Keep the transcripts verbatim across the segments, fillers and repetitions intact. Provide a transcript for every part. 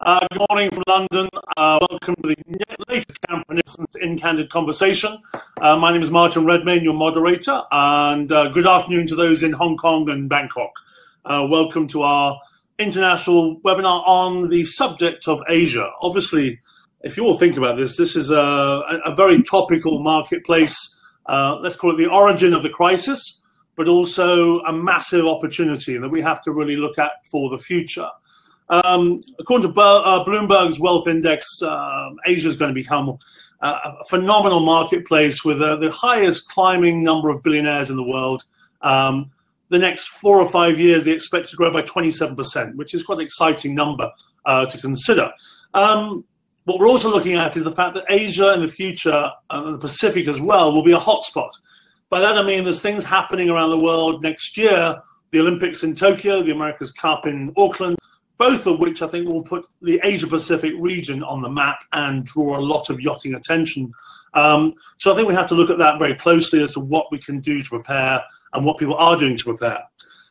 Uh, good morning from London. Uh, welcome to the latest Camper and Nicholsons in Candid Conversation. Uh, my name is Martin Redmayne, your moderator, and uh, good afternoon to those in Hong Kong and Bangkok. Uh, welcome to our international webinar on the subject of Asia. Obviously, if you all think about this, this is a, a very topical marketplace. Uh, let's call it the origin of the crisis, but also a massive opportunity that we have to really look at for the future. Um, according to uh, Bloomberg's Wealth Index, uh, Asia is going to become uh, a phenomenal marketplace with uh, the highest climbing number of billionaires in the world. Um, the next four or five years, they expect to grow by twenty-seven percent, which is quite an exciting number uh, to consider. Um, what we're also looking at is the fact that Asia in the future, and uh, the Pacific as well, will be a hotspot. By that I mean there's things happening around the world next year, the Olympics in Tokyo, the America's Cup in Auckland, both of which I think will put the Asia-Pacific region on the map and draw a lot of yachting attention. Um, so I think we have to look at that very closely as to what we can do to prepare and what people are doing to prepare.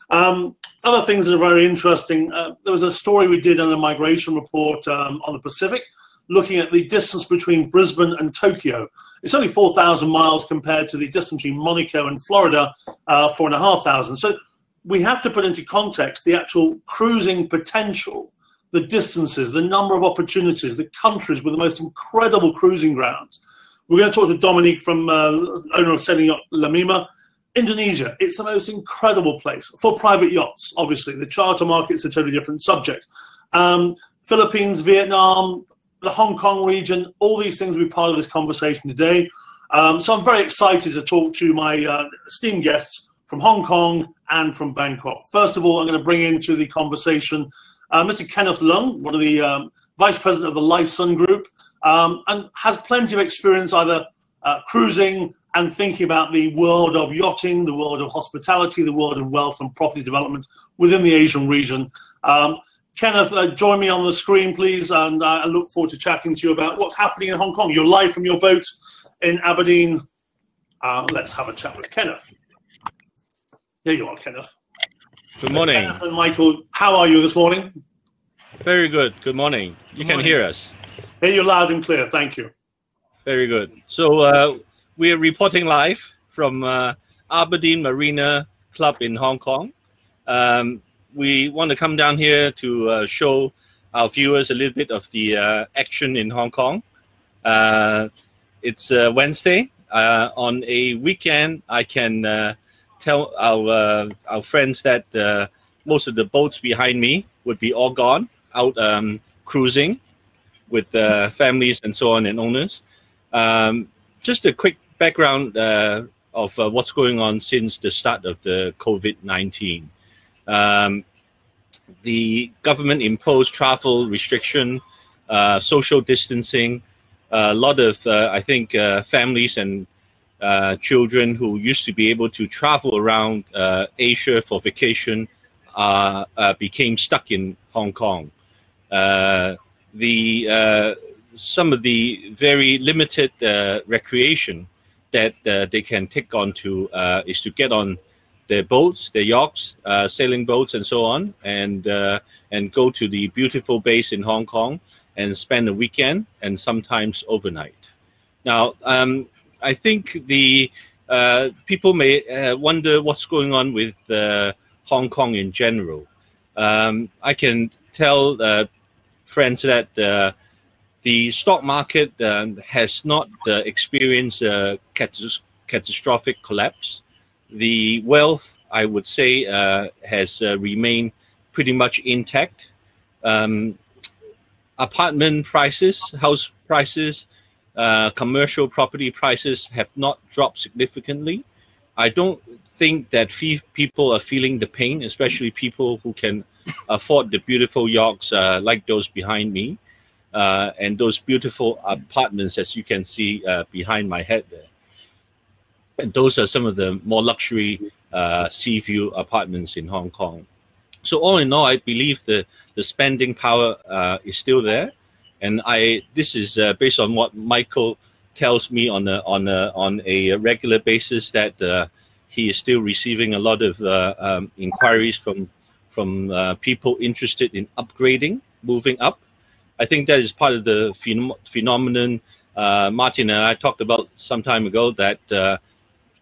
Um, other things that are very interesting, uh, there was a story we did on the migration report um, on the Pacific, looking at the distance between Brisbane and Tokyo. It's only four thousand miles compared to the distance between Monaco and Florida, uh, four thousand five hundred. So we have to put into context the actual cruising potential, the distances, the number of opportunities, the countries with the most incredible cruising grounds. We're going to talk to Dominique from uh, owner of Sailing Yacht Lamima, Indonesia. It's the most incredible place for private yachts, obviously. The charter market's a totally different subject. Um, Philippines, Vietnam, the Hong Kong region, all these things will be part of this conversation today. Um, so I'm very excited to talk to my uh, esteemed guests from Hong Kong and from Bangkok. First of all, I'm going to bring into the conversation uh, Mister Kenneth Leung, one of the um, Vice President of the Lai Sun Group, um, and has plenty of experience either uh, cruising and thinking about the world of yachting, the world of hospitality, the world of wealth and property development within the Asian region. Um, Kenneth, uh, join me on the screen, please, and uh, I look forward to chatting to you about what's happening in Hong Kong. You're live from your boat in Aberdeen. Uh, let's have a chat with Kenneth. There you are, Kenneth. Good morning. Kenneth and Michael, how are you this morning? Very good. Good morning. You can hear us. Hear you loud and clear. Thank you. Very good. So uh, we are reporting live from uh, Aberdeen Marina Club in Hong Kong. Um, we want to come down here to uh, show our viewers a little bit of the uh, action in Hong Kong. Uh, it's uh, Wednesday. Uh, on a weekend, I can uh, tell our uh, our friends that uh, most of the boats behind me would be all gone, out um, cruising with uh, families and so on and owners. Um, just a quick background uh, of uh, what's going on since the start of the COVID nineteen. Um, the government imposed travel restriction, uh, social distancing. A lot of, uh, I think, uh, families and uh, children who used to be able to travel around uh, Asia for vacation uh, uh, became stuck in Hong Kong. Uh, the uh, some of the very limited uh, recreation that uh, they can take on to uh, is to get on their boats, their yachts, uh, sailing boats, and so on, and uh, and go to the beautiful base in Hong Kong and spend a weekend and sometimes overnight. Now, um, I think the uh, people may uh, wonder what's going on with uh, Hong Kong in general. Um, I can tell uh, friends that uh, the stock market um, has not uh, experienced a catas- catastrophic collapse. The wealth, I would say, uh, has uh, remained pretty much intact. Um, apartment prices, house prices, uh, commercial property prices have not dropped significantly. I don't think that fee people are feeling the pain, especially people who can afford the beautiful yachts uh, like those behind me uh, and those beautiful apartments, as you can see uh, behind my head there. And those are some of the more luxury uh, sea view apartments in Hong Kong. So all in all, I believe the, the spending power uh, is still there. And I this is uh, based on what Michael tells me on a, on a, on a regular basis, that uh, he is still receiving a lot of uh, um, inquiries from, from uh, people interested in upgrading, moving up. I think that is part of the phenom phenomenon uh, Martin and I talked about some time ago, that uh,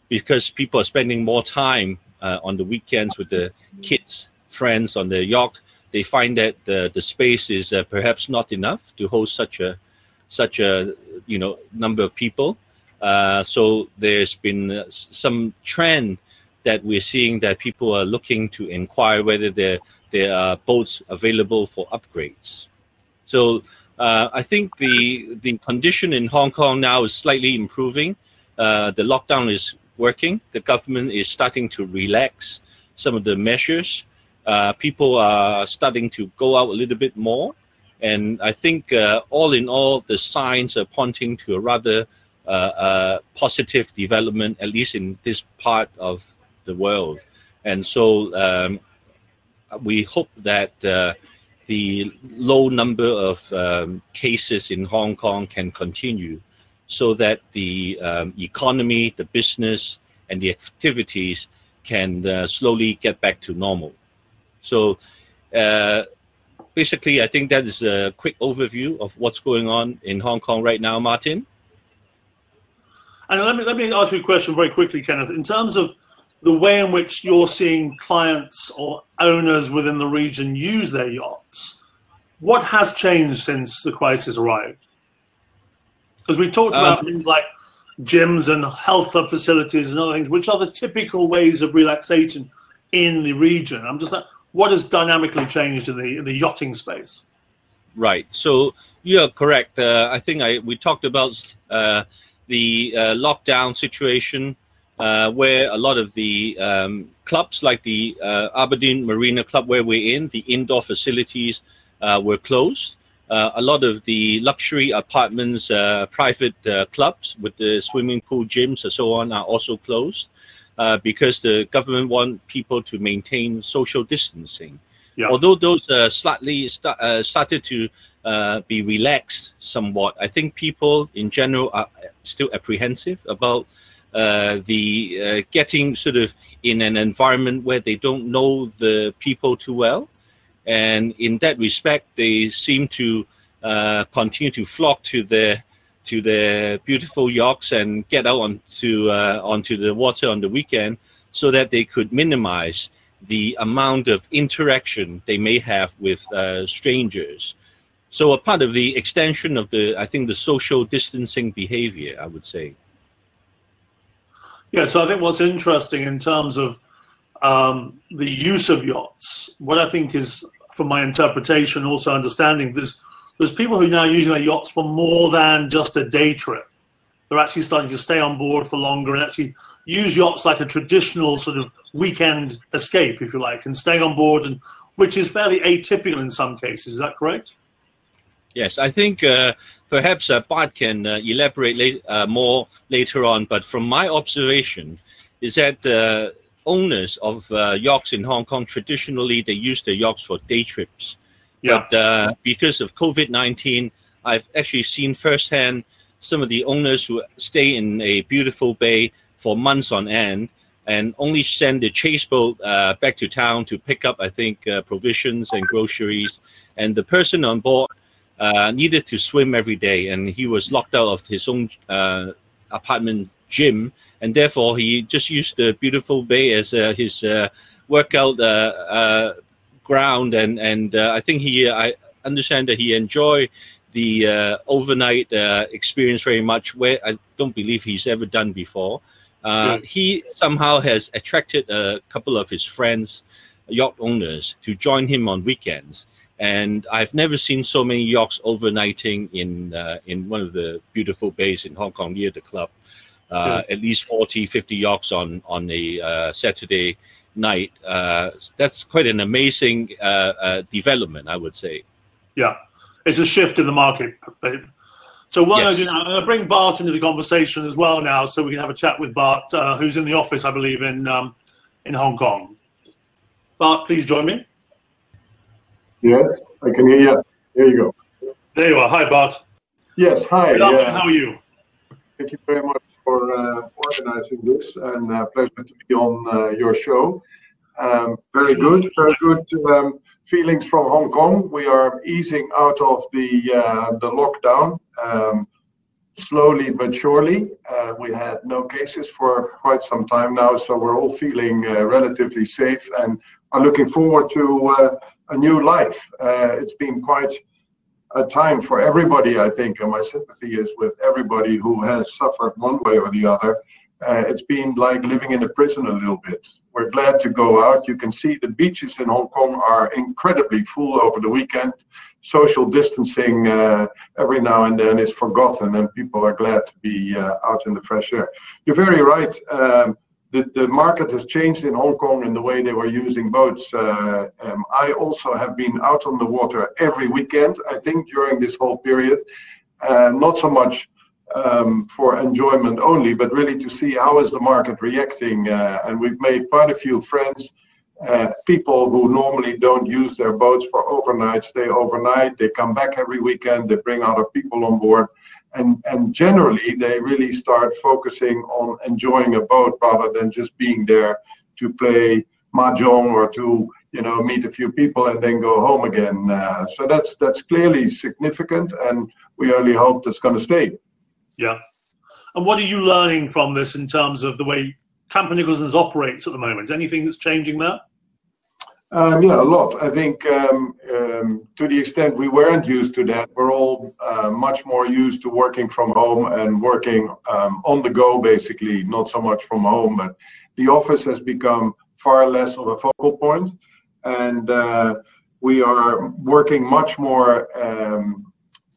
because people are spending more time uh, on the weekends with the kids, friends on the yacht, they find that the, the space is uh, perhaps not enough to host such a such a you know number of people. Uh, so there's been uh, some trend that we're seeing that people are looking to inquire whether there there are boats available for upgrades. So uh, I think the the condition in Hong Kong now is slightly improving. Uh, the lockdown is working. The government is starting to relax some of the measures. Uh, people are starting to go out a little bit more, and I think uh, all in all, the signs are pointing to a rather uh, uh, positive development, at least in this part of the world. And so um, we hope that uh, the low number of um, cases in Hong Kong can continue, so that the um, economy, the business, and the activities can uh, slowly get back to normal. So uh, basically, I think that is a quick overview of what's going on in Hong Kong right now, Martin. And let me, let me ask you a question very quickly, Kenneth. In terms of the way in which you're seeing clients or owners within the region use their yachts, what has changed since the crisis arrived? Because we talked about um, things like gyms and health club facilities and other things, which are the typical ways of relaxation in the region. I'm just like, what has dynamically changed in the in the yachting space? Right. So you are correct. Uh, I think I we talked about uh, the uh, lockdown situation, uh, where a lot of the um, clubs, like the uh, Aberdeen Marina Club, where we're in, the indoor facilities uh, were closed. Uh, a lot of the luxury apartments, uh, private uh, clubs with the swimming pool, gyms, and so on, are also closed. Uh, because the government want people to maintain social distancing. Yeah. Although those uh, slightly st uh, started to uh, be relaxed somewhat, I think people in general are still apprehensive about uh, the uh, getting sort of in an environment where they don't know the people too well. And in that respect, they seem to uh, continue to flock to their to their beautiful yachts and get out onto, uh, onto the water on the weekend, so that they could minimize the amount of interaction they may have with uh, strangers. So a part of the extension of the, I think, the social distancing behavior, I would say. Yeah, so I think what's interesting in terms of um, the use of yachts, what I think is, from my interpretation, also understanding this, there's people who are now using their yachts for more than just a day trip. They're actually starting to stay on board for longer and actually use yachts like a traditional sort of weekend escape, if you like, and staying on board, and which is fairly atypical in some cases. Is that correct? Yes, I think uh, perhaps uh, Bart can uh, elaborate late, uh, more later on, but from my observation is that uh, owners of uh, yachts in Hong Kong, traditionally, they use their yachts for day trips. Yeah. But uh, because of COVID nineteen, I've actually seen firsthand some of the owners who stay in a beautiful bay for months on end and only send the chase boat uh, back to town to pick up, I think, uh, provisions and groceries. And the person on board uh, needed to swim every day, and he was locked out of his own uh, apartment gym, and therefore he just used the beautiful bay as uh, his uh, workout uh, uh ground, and and uh, I think he, I understand that he enjoyed the uh, overnight uh, experience very much, where I don't believe he's ever done before. Uh, yeah. He somehow has attracted a couple of his friends, yacht owners, to join him on weekends, and I've never seen so many yachts overnighting in uh, in one of the beautiful bays in Hong Kong near the club. Uh, yeah. At least forty, fifty yachts on on a uh, Saturday night. Uh, that's quite an amazing uh, uh, development, I would say. Yeah, it's a shift in the market. So what yes. I'm going to do now, I'm going to bring Bart into the conversation as well now, so we can have a chat with Bart, uh, who's in the office, I believe, in um, in Hong Kong. Bart, please join me. Yeah, I can hear you. There you go. There you are. Hi, Bart. Yes, hi. Good afternoon. How are you? Thank you very much for uh, organizing this, and uh, pleasure to be on uh, your show. Um, very good, very good um, feelings from Hong Kong. We are easing out of the uh, the lockdown um, slowly but surely. Uh, we had no cases for quite some time now, so we're all feeling uh, relatively safe and are looking forward to uh, a new life. Uh, it's been quite a time for everybody, I think, and my sympathy is with everybody who has suffered one way or the other. Uh, it's been like living in a prison a little bit. We're glad to go out. You can see the beaches in Hong Kong are incredibly full over the weekend. Social distancing uh, every now and then is forgotten, and people are glad to be uh, out in the fresh air. You're very right. Um, the, the market has changed in Hong Kong in the way they were using boats. Uh, um, I also have been out on the water every weekend, I think, during this whole period. Uh, not so much Um, for enjoyment only, but really to see how is the market reacting, uh, and we've made quite a few friends. Uh, people who normally don't use their boats for overnight stay overnight. They come back every weekend, they bring other people on board, and and generally they really start focusing on enjoying a boat rather than just being there to play mahjong or to, you know, meet a few people and then go home again. Uh, so that's that's clearly significant, and we only hope that's going to stay. Yeah. And what are you learning from this in terms of the way Camper Nicholsons operates at the moment? Anything that's changing there? Um, yeah, a lot. I think um, um, to the extent we weren't used to that, we're all uh, much more used to working from home and working um, on the go, basically, not so much from home. But the office has become far less of a focal point, and uh, we are working much more um,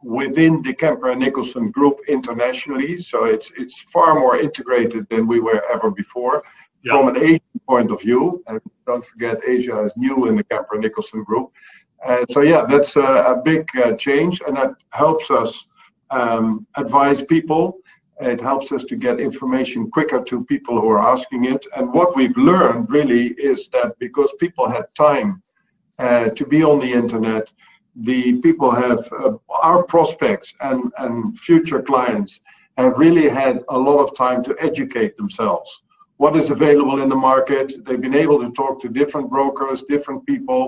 within the Camper and Nicholson Group internationally, so it's it's far more integrated than we were ever before. Yeah. From an Asian point of view, and don't forget Asia is new in the Camper and Nicholson Group, and so yeah, that's a, a big uh, change, and that helps us um, advise people. It helps us to get information quicker to people who are asking it, and what we've learned really is that because people had time uh, to be on the internet, the people have, uh, our prospects and, and future clients have really had a lot of time to educate themselves. What is available in the market? They've been able to talk to different brokers, different people.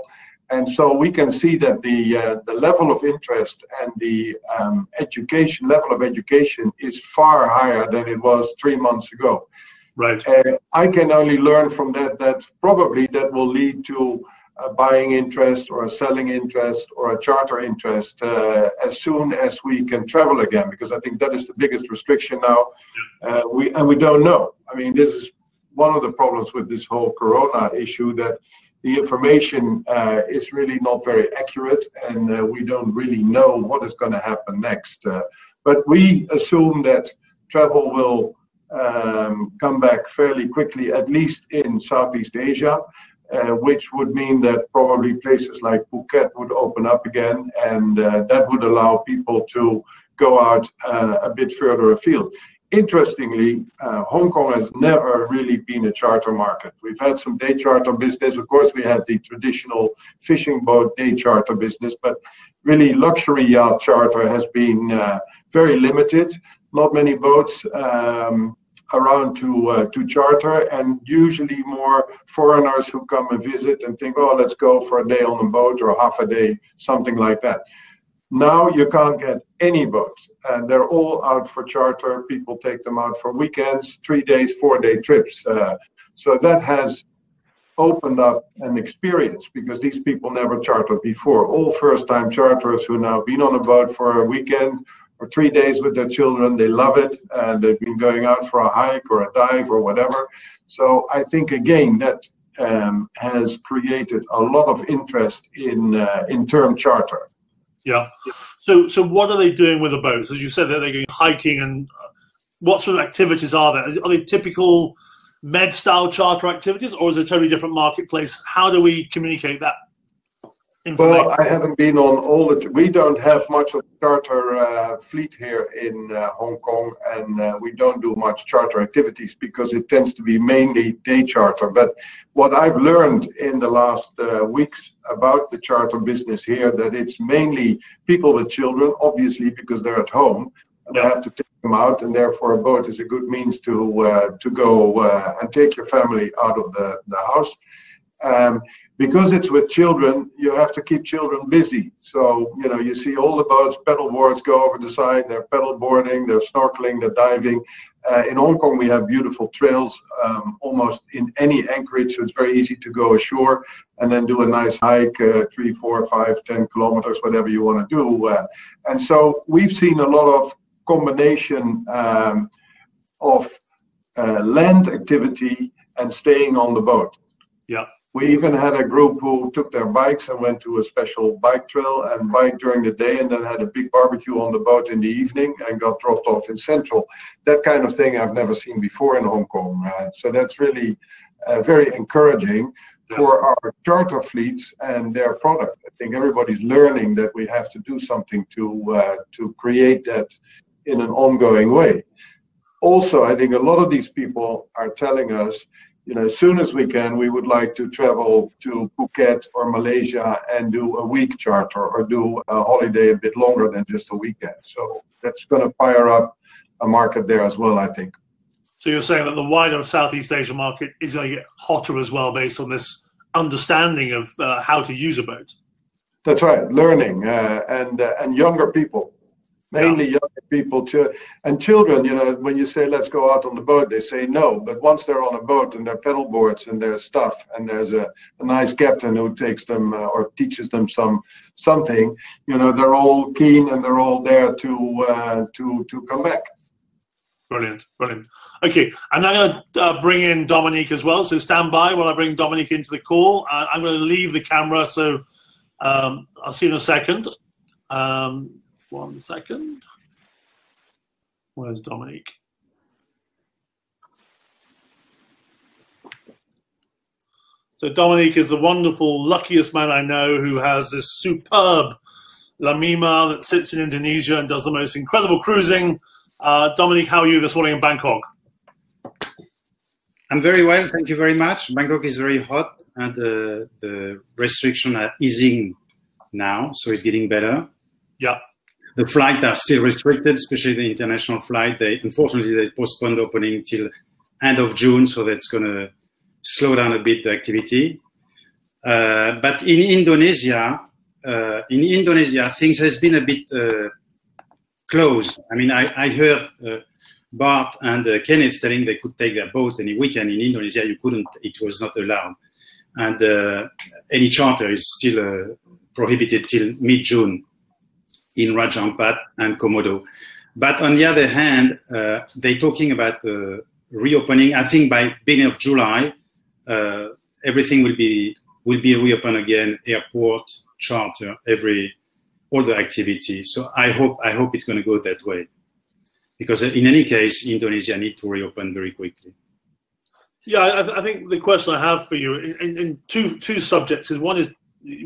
And so we can see that the, uh, the level of interest and the um, education, level of education is far higher than it was three months ago. Right. Uh, I can only learn from that, that probably that will lead to a buying interest or a selling interest or a charter interest uh, as soon as we can travel again, because I think that is the biggest restriction now. Uh, we and we don't know. I mean, this is one of the problems with this whole corona issue, that the information uh, is really not very accurate, and uh, we don't really know what is going to happen next. Uh, but we assume that travel will um, come back fairly quickly, at least in Southeast Asia. Uh, which would mean that probably places like Phuket would open up again, and uh, that would allow people to go out uh, a bit further afield. Interestingly, uh, Hong Kong has never really been a charter market. We've had some day charter business. Of course, we had the traditional fishing boat day charter business, but really luxury yacht charter has been uh, very limited. Not many boats um, around to uh, to charter, and usually more foreigners who come and visit and think, oh, let's go for a day on a boat or half a day, something like that. Now you can't get any boat, and they're all out for charter. People take them out for weekends, three days, four day trips. Uh, so that has opened up an experience, because these people never chartered before. All first time charterers who now been on a boat for a weekend or three days with their children, they love it, and they've been going out for a hike or a dive or whatever. So I think again that um, has created a lot of interest in uh, in term charter. Yeah. So so what are they doing with the boats? As you said, that they're going hiking, and what sort of activities are there? Are they typical med style charter activities, or is it a totally different marketplace? How do we communicate that? Well, I haven't been on all the. We don't have much of a charter uh, fleet here in uh, Hong Kong, and uh, we don't do much charter activities because it tends to be mainly day charter. But what I've learned in the last uh, weeks about the charter business here, that it's mainly people with children, obviously, because they're at home and I have to take them out, and therefore a boat is a good means to uh, to go uh, and take your family out of the, the house. Um, because it's with children, you have to keep children busy. So, you know, you see all the boats, pedal boards go over the side, they're pedal boarding, they're snorkeling, they're diving. Uh, in Hong Kong, we have beautiful trails um, almost in any anchorage, so it's very easy to go ashore and then do a nice hike, uh, three, four, five, ten kilometers, whatever you want to do. Uh, and so we've seen a lot of combination um, of uh, land activity and staying on the boat. Yeah. We even had a group who took their bikes and went to a special bike trail and biked during the day and then had a big barbecue on the boat in the evening and got dropped off in Central. That kind of thing I've never seen before in Hong Kong. Uh, so that's really uh, very encouraging yes. for our charter fleets and their product. I think everybody's learning that we have to do something to, uh, to create that in an ongoing way. Also, I think a lot of these people are telling us, you know, as soon as we can, we would like to travel to Phuket or Malaysia and do a week charter or do a holiday a bit longer than just a weekend. So that's going to fire up a market there as well, I think. So you're saying that the wider Southeast Asia market is going to get hotter as well based on this understanding of uh, how to use a boat. That's right, learning uh, and, uh, and younger people. Mainly yeah. young people too. And children, you know, when you say, let's go out on the boat, they say no. But once they're on a boat and their pedal boards and their stuff, and there's a, a nice captain who takes them uh, or teaches them some something, you know, they're all keen and they're all there to, uh, to, to come back. Brilliant, brilliant. Okay, I'm now going to uh, bring in Dominique as well. So stand by while I bring Dominique into the call. Uh, I'm going to leave the camera, so um, I'll see you in a second. Um, One second. Where's Dominique? So Dominique is the wonderful, luckiest man I know who has this superb Lamima that sits in Indonesia and does the most incredible cruising. Uh, Dominique, how are you this morning in Bangkok? I'm very well, thank you very much. Bangkok is very hot and uh, the restrictions are easing now, so it's getting better. Yeah. The flights are still restricted, especially the international flight. They unfortunately they postponed opening till end of June, so that's going to slow down a bit the activity. Uh, but in Indonesia, uh, in Indonesia, things has been a bit uh, closed. I mean, I, I heard uh, Bart and uh, Kenneth telling they could take their boat any weekend. In Indonesia, you couldn't; it was not allowed, and uh, any charter is still uh, prohibited till mid-June. In Raja Ampat and Komodo. But on the other hand, uh, they're talking about uh, reopening. I think by beginning of July, uh, everything will be will be reopened again. Airport, charter, every all the activity. So I hope I hope it's going to go that way, because in any case, Indonesia need to reopen very quickly. Yeah, I, I think the question I have for you in, in two two subjects is one is.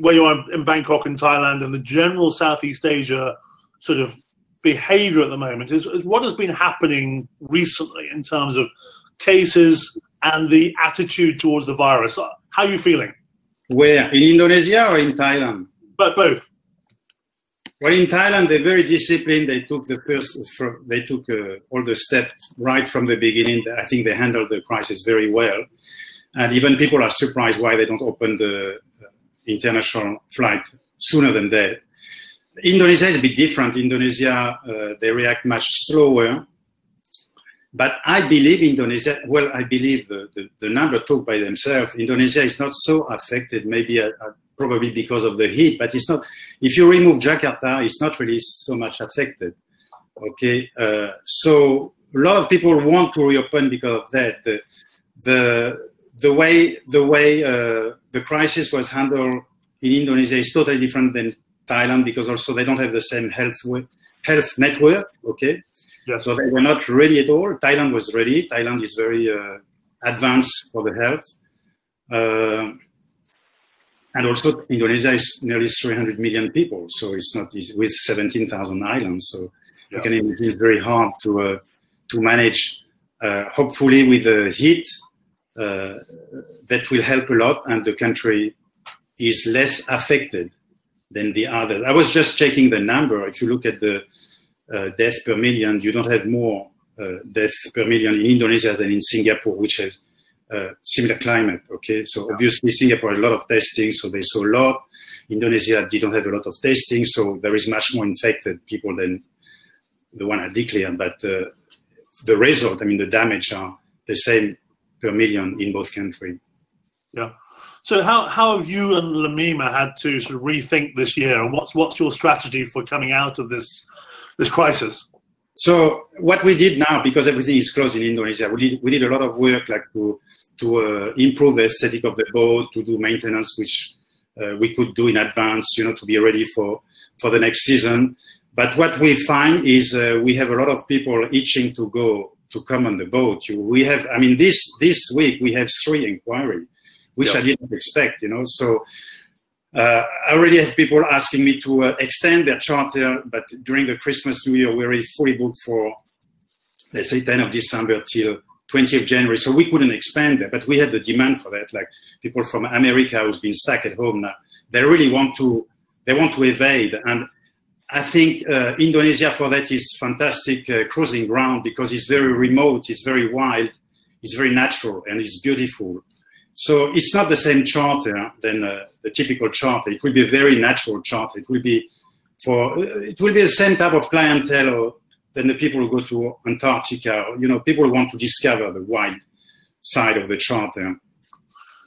Where you are in Bangkok and Thailand and the general Southeast Asia sort of behavior at the moment is, is what has been happening recently in terms of cases and the attitude towards the virus. How are you feeling? Where? In Indonesia or in Thailand? But both. Well, in Thailand, they're very disciplined. They took the first, they took uh, all the steps right from the beginning. I think they handled the crisis very well. And even people are surprised why they don't open the international flight sooner than that. Indonesia is a bit different. Indonesia, uh, they react much slower. But I believe Indonesia, well, I believe the, the, the number talk by themselves. Indonesia is not so affected, maybe uh, probably because of the heat, but it's not, if you remove Jakarta, it's not really so much affected. Okay, uh, so a lot of people want to reopen because of that. The, the, the way, the way, uh, the crisis was handled in Indonesia is totally different than Thailand because also they don't have the same health health network, okay? Yes. So they were not ready at all. Thailand was ready. Thailand is very uh, advanced for the health. Uh, and also Indonesia is nearly three hundred million people, so it's not easy, with seventeen thousand islands. So yeah. You can imagine it's very hard to, uh, to manage, uh, hopefully with the heat, Uh, that will help a lot, and the country is less affected than the others. I was just checking the number. If you look at the uh, death per million, you don't have more uh, death per million in Indonesia than in Singapore, which has uh, similar climate, okay? So yeah. Obviously Singapore, a lot of testing, so they saw a lot. Indonesia didn't have a lot of testing, so there is much more infected people than the one I declared, but uh, the result, I mean, the damage are the same per million in both countries. Yeah. So how, how have you and Lamima had to sort of rethink this year, and what's, what's your strategy for coming out of this, this crisis? So what we did now, because everything is closed in Indonesia, we did, we did a lot of work like to, to uh, improve the aesthetic of the boat, to do maintenance, which uh, we could do in advance, you know, to be ready for, for the next season. But what we find is uh, we have a lot of people itching to go, to come on the boat. You, we have, I mean, this, this week we have three inquiries, which yep. I didn't expect, you know. So uh, I already have people asking me to uh, extend their charter, but during the Christmas New Year, we're already fully booked for, let's say, tenth of December till twentieth of January. So we couldn't expand that, but we had the demand for that. Like people from America who's been stuck at home now, they really want to, they want to evade. And I think uh, Indonesia for that is fantastic uh, cruising ground, because it's very remote, it's very wild, it's very natural, and it's beautiful. So it's not the same charter than uh, the typical charter. It will be a very natural charter. It will be for it will be the same type of clientele or, than the people who go to Antarctica. Or, you know, people who want to discover the wild side of the charter.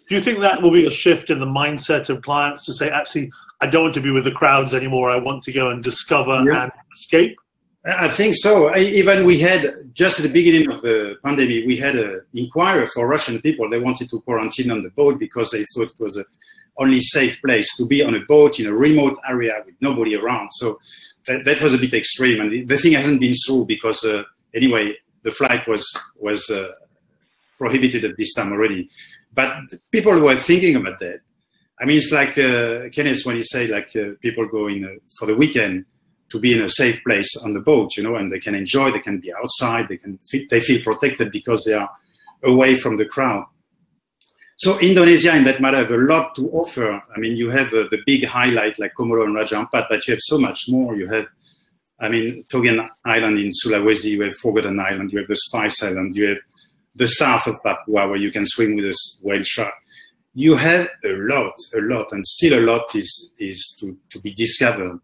Do you think that will be a shift in the mindset of clients to say, actually, I don't want to be with the crowds anymore. I want to go and discover yeah. and escape? I think so. I, even we had, just at the beginning of the pandemic, we had an inquiry for Russian people. They wanted to quarantine on the boat because they thought it was the only safe place to be on a boat in a remote area with nobody around. So that, that was a bit extreme. And the, the thing hasn't been through because, uh, anyway, the flight was, was uh, prohibited at this time already. But people were thinking about that. I mean, it's like uh, Kenneth, when he said, like, uh, people go in uh, for the weekend, to be in a safe place on the boat, you know, and they can enjoy, they can be outside, they can feel, they feel protected because they are away from the crowd. So Indonesia, in that matter, have a lot to offer. I mean, you have uh, the big highlight like Komodo and Raja Ampat, but you have so much more. You have, I mean, Togian Island in Sulawesi, you have Forgotten Island, you have the Spice Island, you have the south of Papua where you can swim with a whale shark. You have a lot, a lot, and still a lot is, is to, to be discovered.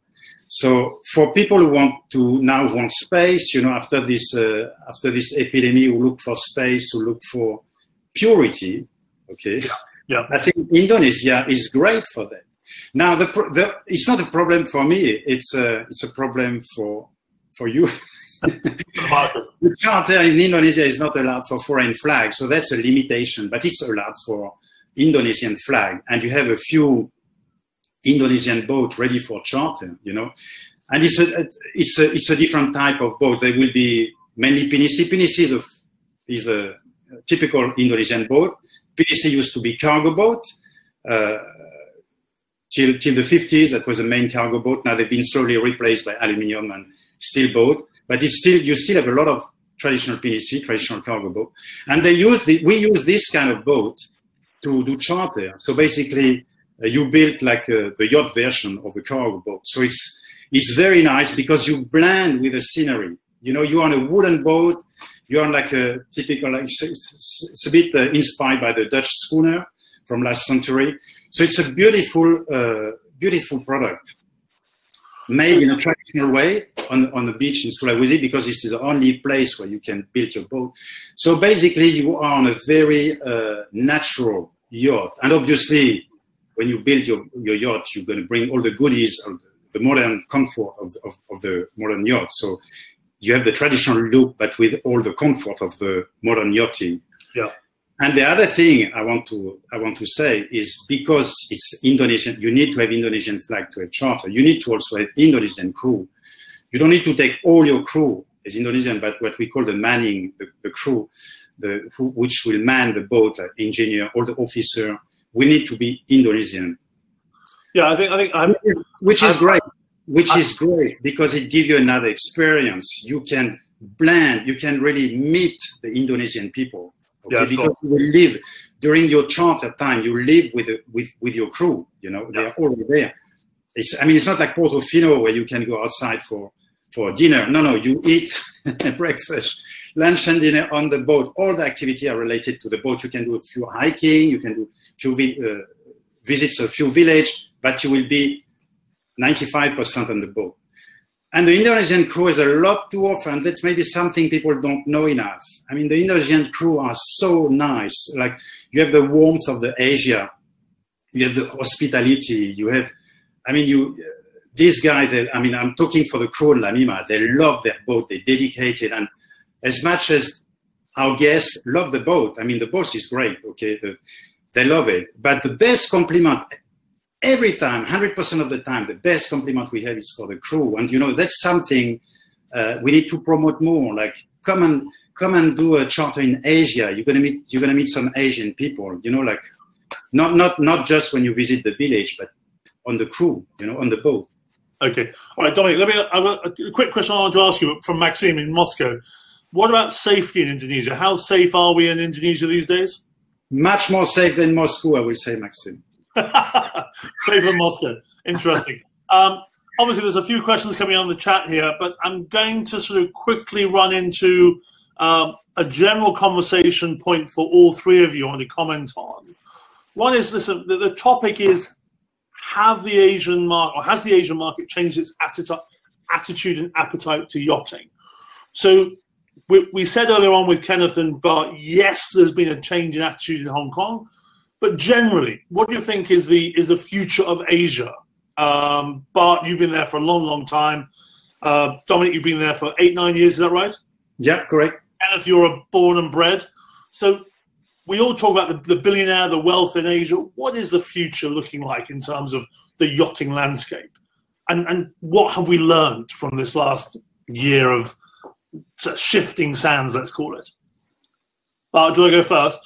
So for people who want to now want space, you know, after this uh, after this epidemic, who look for space, who look for purity, okay, yeah, I think Indonesia is great for that. Now, the, the it's not a problem for me; it's a it's a problem for for you. The charter in Indonesia is not allowed for foreign flags, so that's a limitation. But it's allowed for Indonesian flag, and you have a few Indonesian boat ready for charter, you know, and it's a it's a it's a different type of boat. They will be mainly Pinisi. Pinisi is a is a typical Indonesian boat. Pinisi used to be cargo boat uh, till till the fifties. That was the main cargo boat. Now they've been slowly replaced by aluminium and steel boat. But it's still you still have a lot of traditional Pinisi, traditional cargo boat, and they use the, we use this kind of boat to do charter. So basically, Uh, you built like uh, the yacht version of a cargo boat. So it's it's very nice because you blend with the scenery. You know, you're on a wooden boat. You're on like a typical, like, it's, it's, it's a bit uh, inspired by the Dutch schooner from last century. So it's a beautiful, uh, beautiful product made in a traditional way on, on the beach in Sulawesi, because this is the only place where you can build your boat. So basically you are on a very uh, natural yacht. And obviously, when you build your, your yacht, you're going to bring all the goodies, of the modern comfort of, of, of the modern yacht. So you have the traditional look, but with all the comfort of the modern yachting. Yeah. And the other thing I want to I want to say is, because it's Indonesian, you need to have Indonesian flag to have charter. You need to also have Indonesian crew. You don't need to take all your crew as Indonesian, but what we call the manning, the, the crew, the who, which will man the boat, like engineer, all the officer. We need to be Indonesian. Yeah, I think I think I'm, which is I'm, great, which I'm, is great because it gives you another experience. You can blend, you can really meet the Indonesian people. Okay? Yeah, because sure. you will live during your charter time. You live with with with your crew. You know, yeah. They are already there. It's I mean, it's not like Portofino where you can go outside for for dinner. No, no, you eat breakfast, lunch and dinner on the boat. All the activities are related to the boat. You can do a few hiking, you can do few vi uh, visits a few villages, but you will be ninety-five percent on the boat. And the Indonesian crew is a lot to offer, and that's maybe something people don't know enough. I mean, the Indonesian crew are so nice. Like, you have the warmth of the Asia, you have the hospitality, you have, I mean, you, this guy, they, I mean, I'm talking for the crew in Lamima, they love their boat, they're dedicated, and as much as our guests love the boat, I mean, the boat is great, okay, the, they love it, but the best compliment, every time, one hundred percent of the time, the best compliment we have is for the crew, and you know, that's something uh, we need to promote more, like, come and, come and do a charter in Asia, you're gonna meet, you're gonna meet some Asian people, you know, like, not, not, not just when you visit the village, but on the crew, you know, on the boat. Okay. All right, Dominic, let me, I have a quick question I want to ask you from Maxime in Moscow. What about safety in Indonesia? How safe are we in Indonesia these days? Much more safe than Moscow, I would say, Maxime. Safe than Moscow. Interesting. um, obviously, there's a few questions coming on the chat here, but I'm going to sort of quickly run into um, a general conversation point for all three of you I want to comment on. One is, listen, the, the topic is, have the Asian market, or has the Asian market changed its atti- attitude and appetite to yachting? So we, we said earlier on with Kenneth and Bart, yes, there's been a change in attitude in Hong Kong, but generally, what do you think is the is the future of Asia? Um, Bart, you've been there for a long, long time. Uh, Dominic, you've been there for eight, nine years. Is that right? Yeah, correct. Kenneth, you're a born and bred. So we all talk about the, the billionaire, the wealth in Asia. What is the future looking like in terms of the yachting landscape? And, and what have we learned from this last year of shifting sands, let's call it? Bart, do I go first?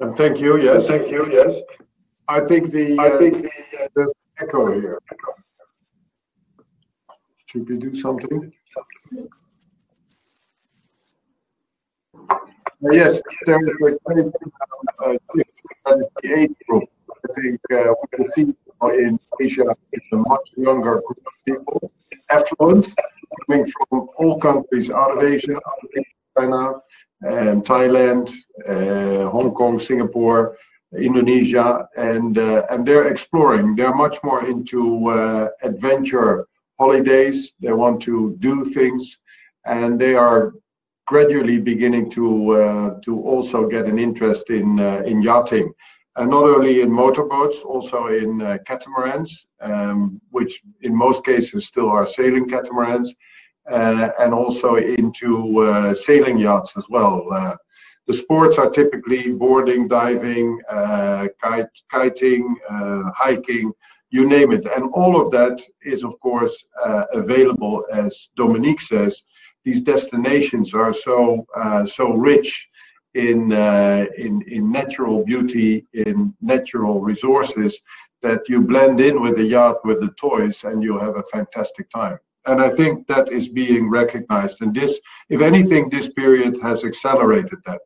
Um, thank you, yes. Thank you, yes. I think the... I uh, think the, uh, the echo here. Should we do something? Yes, there is a very big group. I think uh, we can see in Asia it's a much younger group of people, affluent, coming from all countries out of Asia, out of China, um, Thailand, uh, Hong Kong, Singapore, Indonesia, and uh, and they're exploring. They're much more into uh, adventure holidays. They want to do things, and they are gradually beginning to uh, to also get an interest in uh, in yachting, and not only in motorboats, also in uh, catamarans, um, which in most cases still are sailing catamarans, uh, and also into uh, sailing yachts as well. Uh, the sports are typically boarding, diving, uh, kite, kiting, uh, hiking, you name it, and all of that is of course uh, available, as Dominique says. These destinations are so uh, so rich in uh, in in natural beauty, in natural resources, that you blend in with the yacht, with the toys, and you have a fantastic time. And I think that is being recognized. And this, if anything, this period has accelerated that.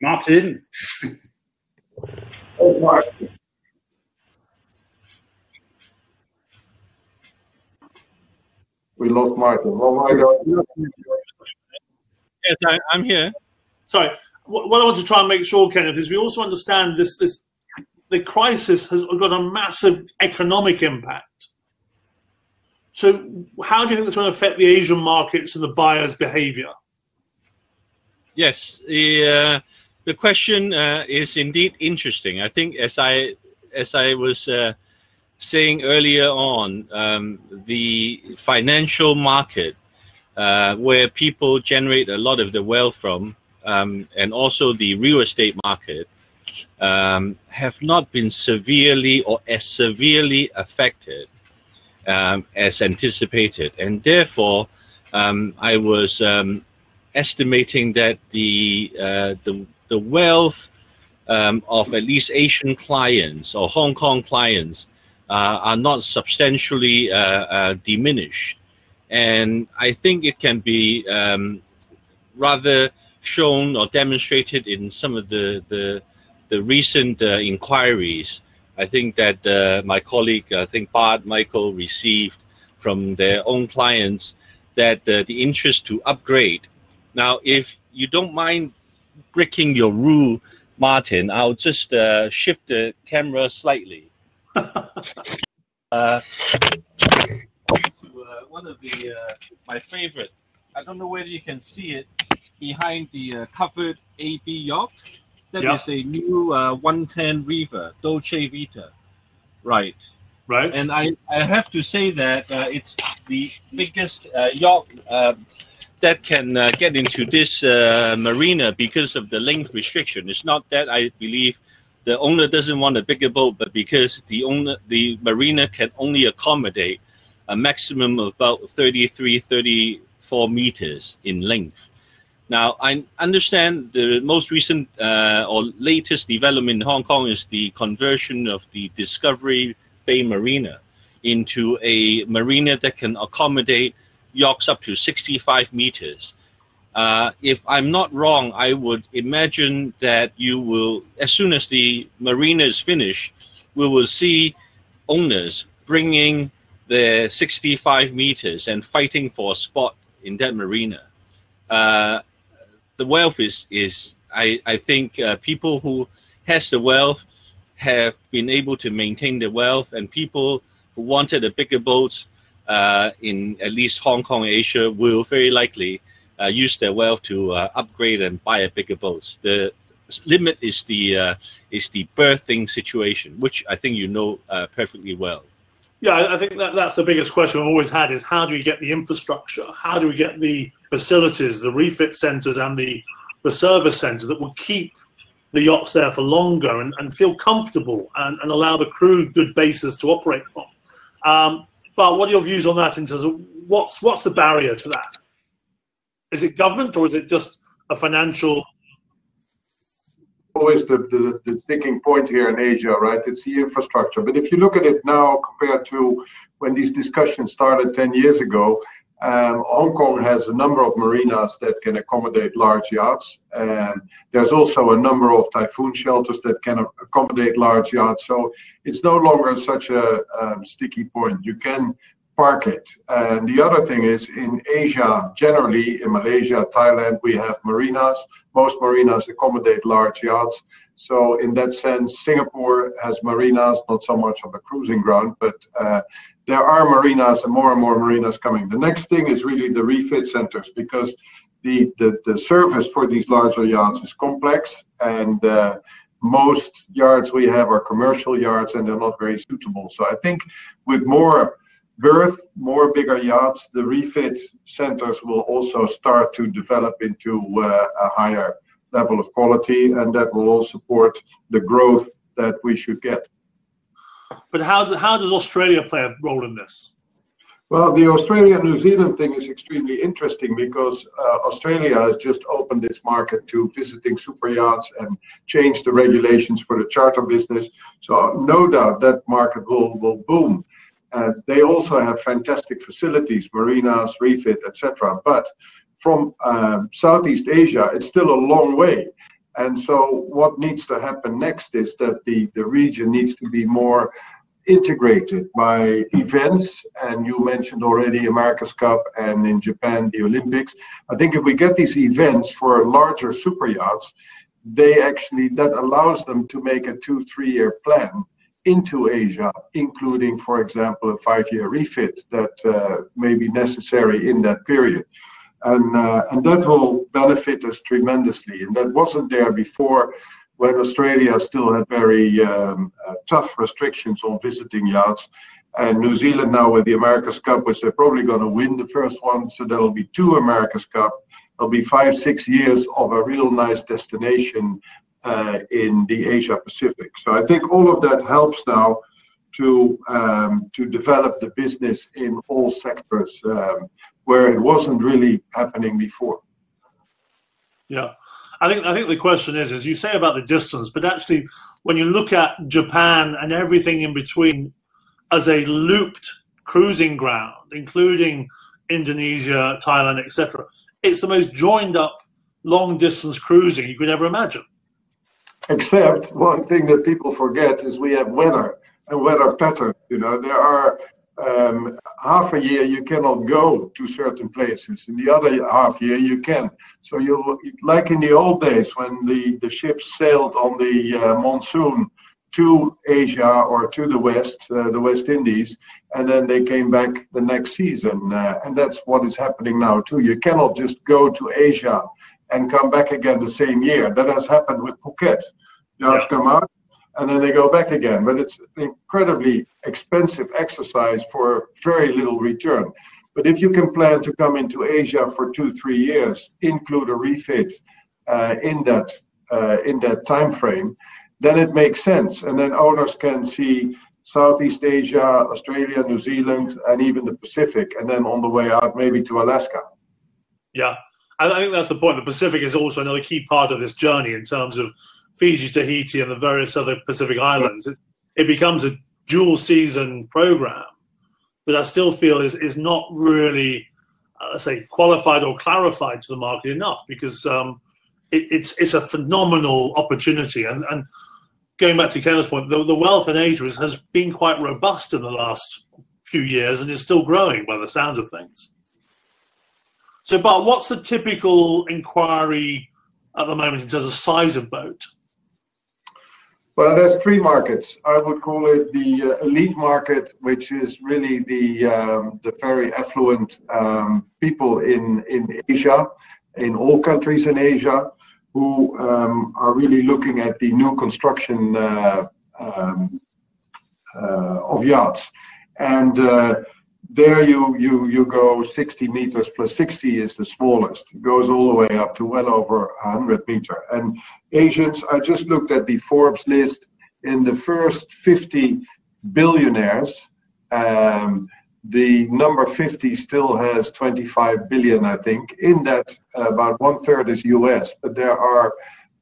Martin. Oh, Martin. We lost Martin. Oh my God. Yes, I, I'm here. Sorry. What, what I want to try and make sure, Kenneth, is we also understand this, this the crisis has got a massive economic impact. So how do you think this will affect the Asian markets and the buyers' behavior? Yes. The, uh, The question uh, is indeed interesting. I think, as I as I was uh, saying earlier on, um, the financial market, uh, where people generate a lot of the wealth from, um, and also the real estate market, um, have not been severely or as severely affected um, as anticipated, and therefore, um, I was um, estimating that the uh, the The wealth um, of at least Asian clients or Hong Kong clients uh, are not substantially uh, uh, diminished. And I think it can be um, rather shown or demonstrated in some of the the, the recent uh, inquiries, I think that uh, my colleague, I think Bart Michael, received from their own clients, that uh, the interest to upgrade. Now, if you don't mind breaking your rule, Martin, I'll just uh, shift the camera slightly. uh, to, uh, one of the uh, my favorite. I don't know whether you can see it behind the uh, covered A B yacht. That yeah. is a new uh, one ten River Dolce Vita, right? Right. And I, I have to say that uh, it's the biggest uh, yacht uh, that can uh, get into this uh, marina because of the length restriction. It's not that I believe the owner doesn't want a bigger boat, but because the owner, the marina can only accommodate a maximum of about thirty-three, thirty-four meters in length. Now, I understand the most recent uh, or latest development in Hong Kong is the conversion of the Discovery Bay Marina into a marina that can accommodate yachts up to sixty-five meters. Uh, if I'm not wrong, I would imagine that you will, as soon as the marina is finished, we will see owners bringing their sixty-five meters and fighting for a spot in that marina. Uh, the wealth is, is I, I think, uh, people who has the wealth have been able to maintain their wealth, and people who wanted a bigger boat uh, in at least Hong Kong, Asia, will very likely uh, use their wealth to uh, upgrade and buy a bigger boat. The limit is the uh, is the berthing situation, which I think you know uh, perfectly well. Yeah, I think that that's the biggest question I've always had: is how do we get the infrastructure? How do we get the facilities, the refit centres, and the the service centre that will keep the yachts there for longer and, and feel comfortable and, and allow the crew good bases to operate from. Um, but what are your views on that in terms of what's, what's the barrier to that? Is it government or is it just a financial? Always the, the, the sticking point here in Asia, right? It's the infrastructure. But if you look at it now compared to when these discussions started ten years ago, Um, Hong Kong has a number of marinas that can accommodate large yachts, and there's also a number of typhoon shelters that can accommodate large yachts, so it's no longer such a um, sticky point. You can park it. And the other thing is, in Asia generally, in Malaysia, Thailand, we have marinas. Most marinas accommodate large yachts, so in that sense Singapore has marinas, not so much of a cruising ground, but uh, there are marinas and more and more marinas coming. The next thing is really the refit centers, because the, the, the service for these larger yards is complex, and uh, most yards we have are commercial yards and they're not very suitable. So I think with more berth, more bigger yachts, the refit centers will also start to develop into uh, a higher level of quality, and that will all support the growth that we should get. But how, how does Australia play a role in this? Well, the Australia-New Zealand thing is extremely interesting, because uh, Australia has just opened its market to visiting super yachts and changed the regulations for the charter business. So no doubt that market will, will boom. Uh, they also have fantastic facilities, marinas, refit, et cetera. But from uh, Southeast Asia, it's still a long way. And so what needs to happen next is that the, the region needs to be more integrated by events. And you mentioned already America's Cup and in Japan, the Olympics. I think if we get these events for larger super yachts, they actually, that allows them to make a two, three year plan into Asia, including, for example, a five year refit that uh, may be necessary in that period. And, uh, and that will benefit us tremendously. And that wasn't there before, when Australia still had very um, uh, tough restrictions on visiting yachts. And New Zealand now with the America's Cup, which they're probably going to win the first one, so there will be two America's Cup. There'll be five, six years of a real nice destination uh, in the Asia Pacific. So I think all of that helps now to um, to develop the business in all sectors, um, where it wasn't really happening before. Yeah, I think I think the question is, as you say, about the distance, but actually when you look at Japan and everything in between as a looped cruising ground, including Indonesia, Thailand, et cetera, it's the most joined up long-distance cruising you could ever imagine. Except one thing that people forget is we have weather and weather patterns. You know, there are um, half a year you cannot go to certain places, in the other half year you can. So you, like in the old days when the, the ships sailed on the uh, monsoon to Asia or to the West, uh, the West Indies, and then they came back the next season. Uh, and that's what is happening now too. You cannot just go to Asia and come back again the same year. That has happened with Phuket. Yachts yeah. come out and then they go back again. But it's an incredibly expensive exercise for very little return. But if you can plan to come into Asia for two, three years, include a refit uh, in that uh, in that time frame, then it makes sense. And then owners can see Southeast Asia, Australia, New Zealand, and even the Pacific, and then on the way out, maybe to Alaska. Yeah, and I think that's the point. The Pacific is also another key part of this journey in terms of Fiji, Tahiti, and the various other Pacific islands. It, it becomes a dual season program that I still feel is, is not really, uh, say, qualified or clarified to the market enough, because um, it, it's, it's a phenomenal opportunity. And, and going back to Kenneth's point, the, the wealth in Asia is, has been quite robust in the last few years and is still growing by the sound of things. So, Bart, what's the typical inquiry at the moment in terms of size of boat? Well, there's three markets. I would call it the uh, elite market, which is really the um, the very affluent um, people in in Asia, in all countries in Asia, who um, are really looking at the new construction uh, um, uh, of yachts. And uh, there you, you, you go sixty meters plus sixty is the smallest. It goes all the way up to well over one hundred meter. And Asians, I just looked at the Forbes list, in the first fifty billionaires, um, the number fifty still has twenty-five billion, I think. In that, uh, about one third is U S, but there are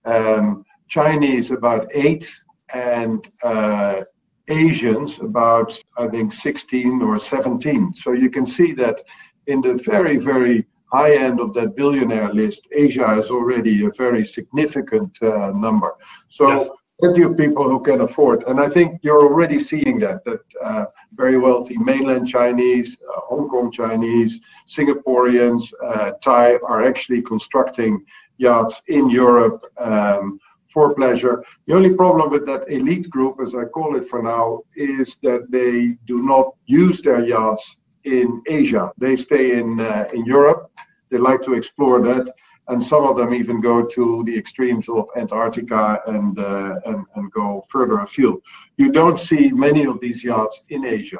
um, Chinese about eight, and uh, Asians about, I think, sixteen or seventeen. So you can see that in the very, very high end of that billionaire list, Asia is already a very significant uh, number. So yes, plenty of people who can afford. And I think you're already seeing that, that uh, very wealthy mainland Chinese, uh, Hong Kong Chinese, Singaporeans, uh, Thai are actually constructing yachts in Europe um, for pleasure. The only problem with that elite group, as I call it for now, is that they do not use their yachts in Asia. They stay in, uh, in Europe. They like to explore that. And some of them even go to the extremes of Antarctica and, uh, and, and go further afield. You don't see many of these yachts in Asia.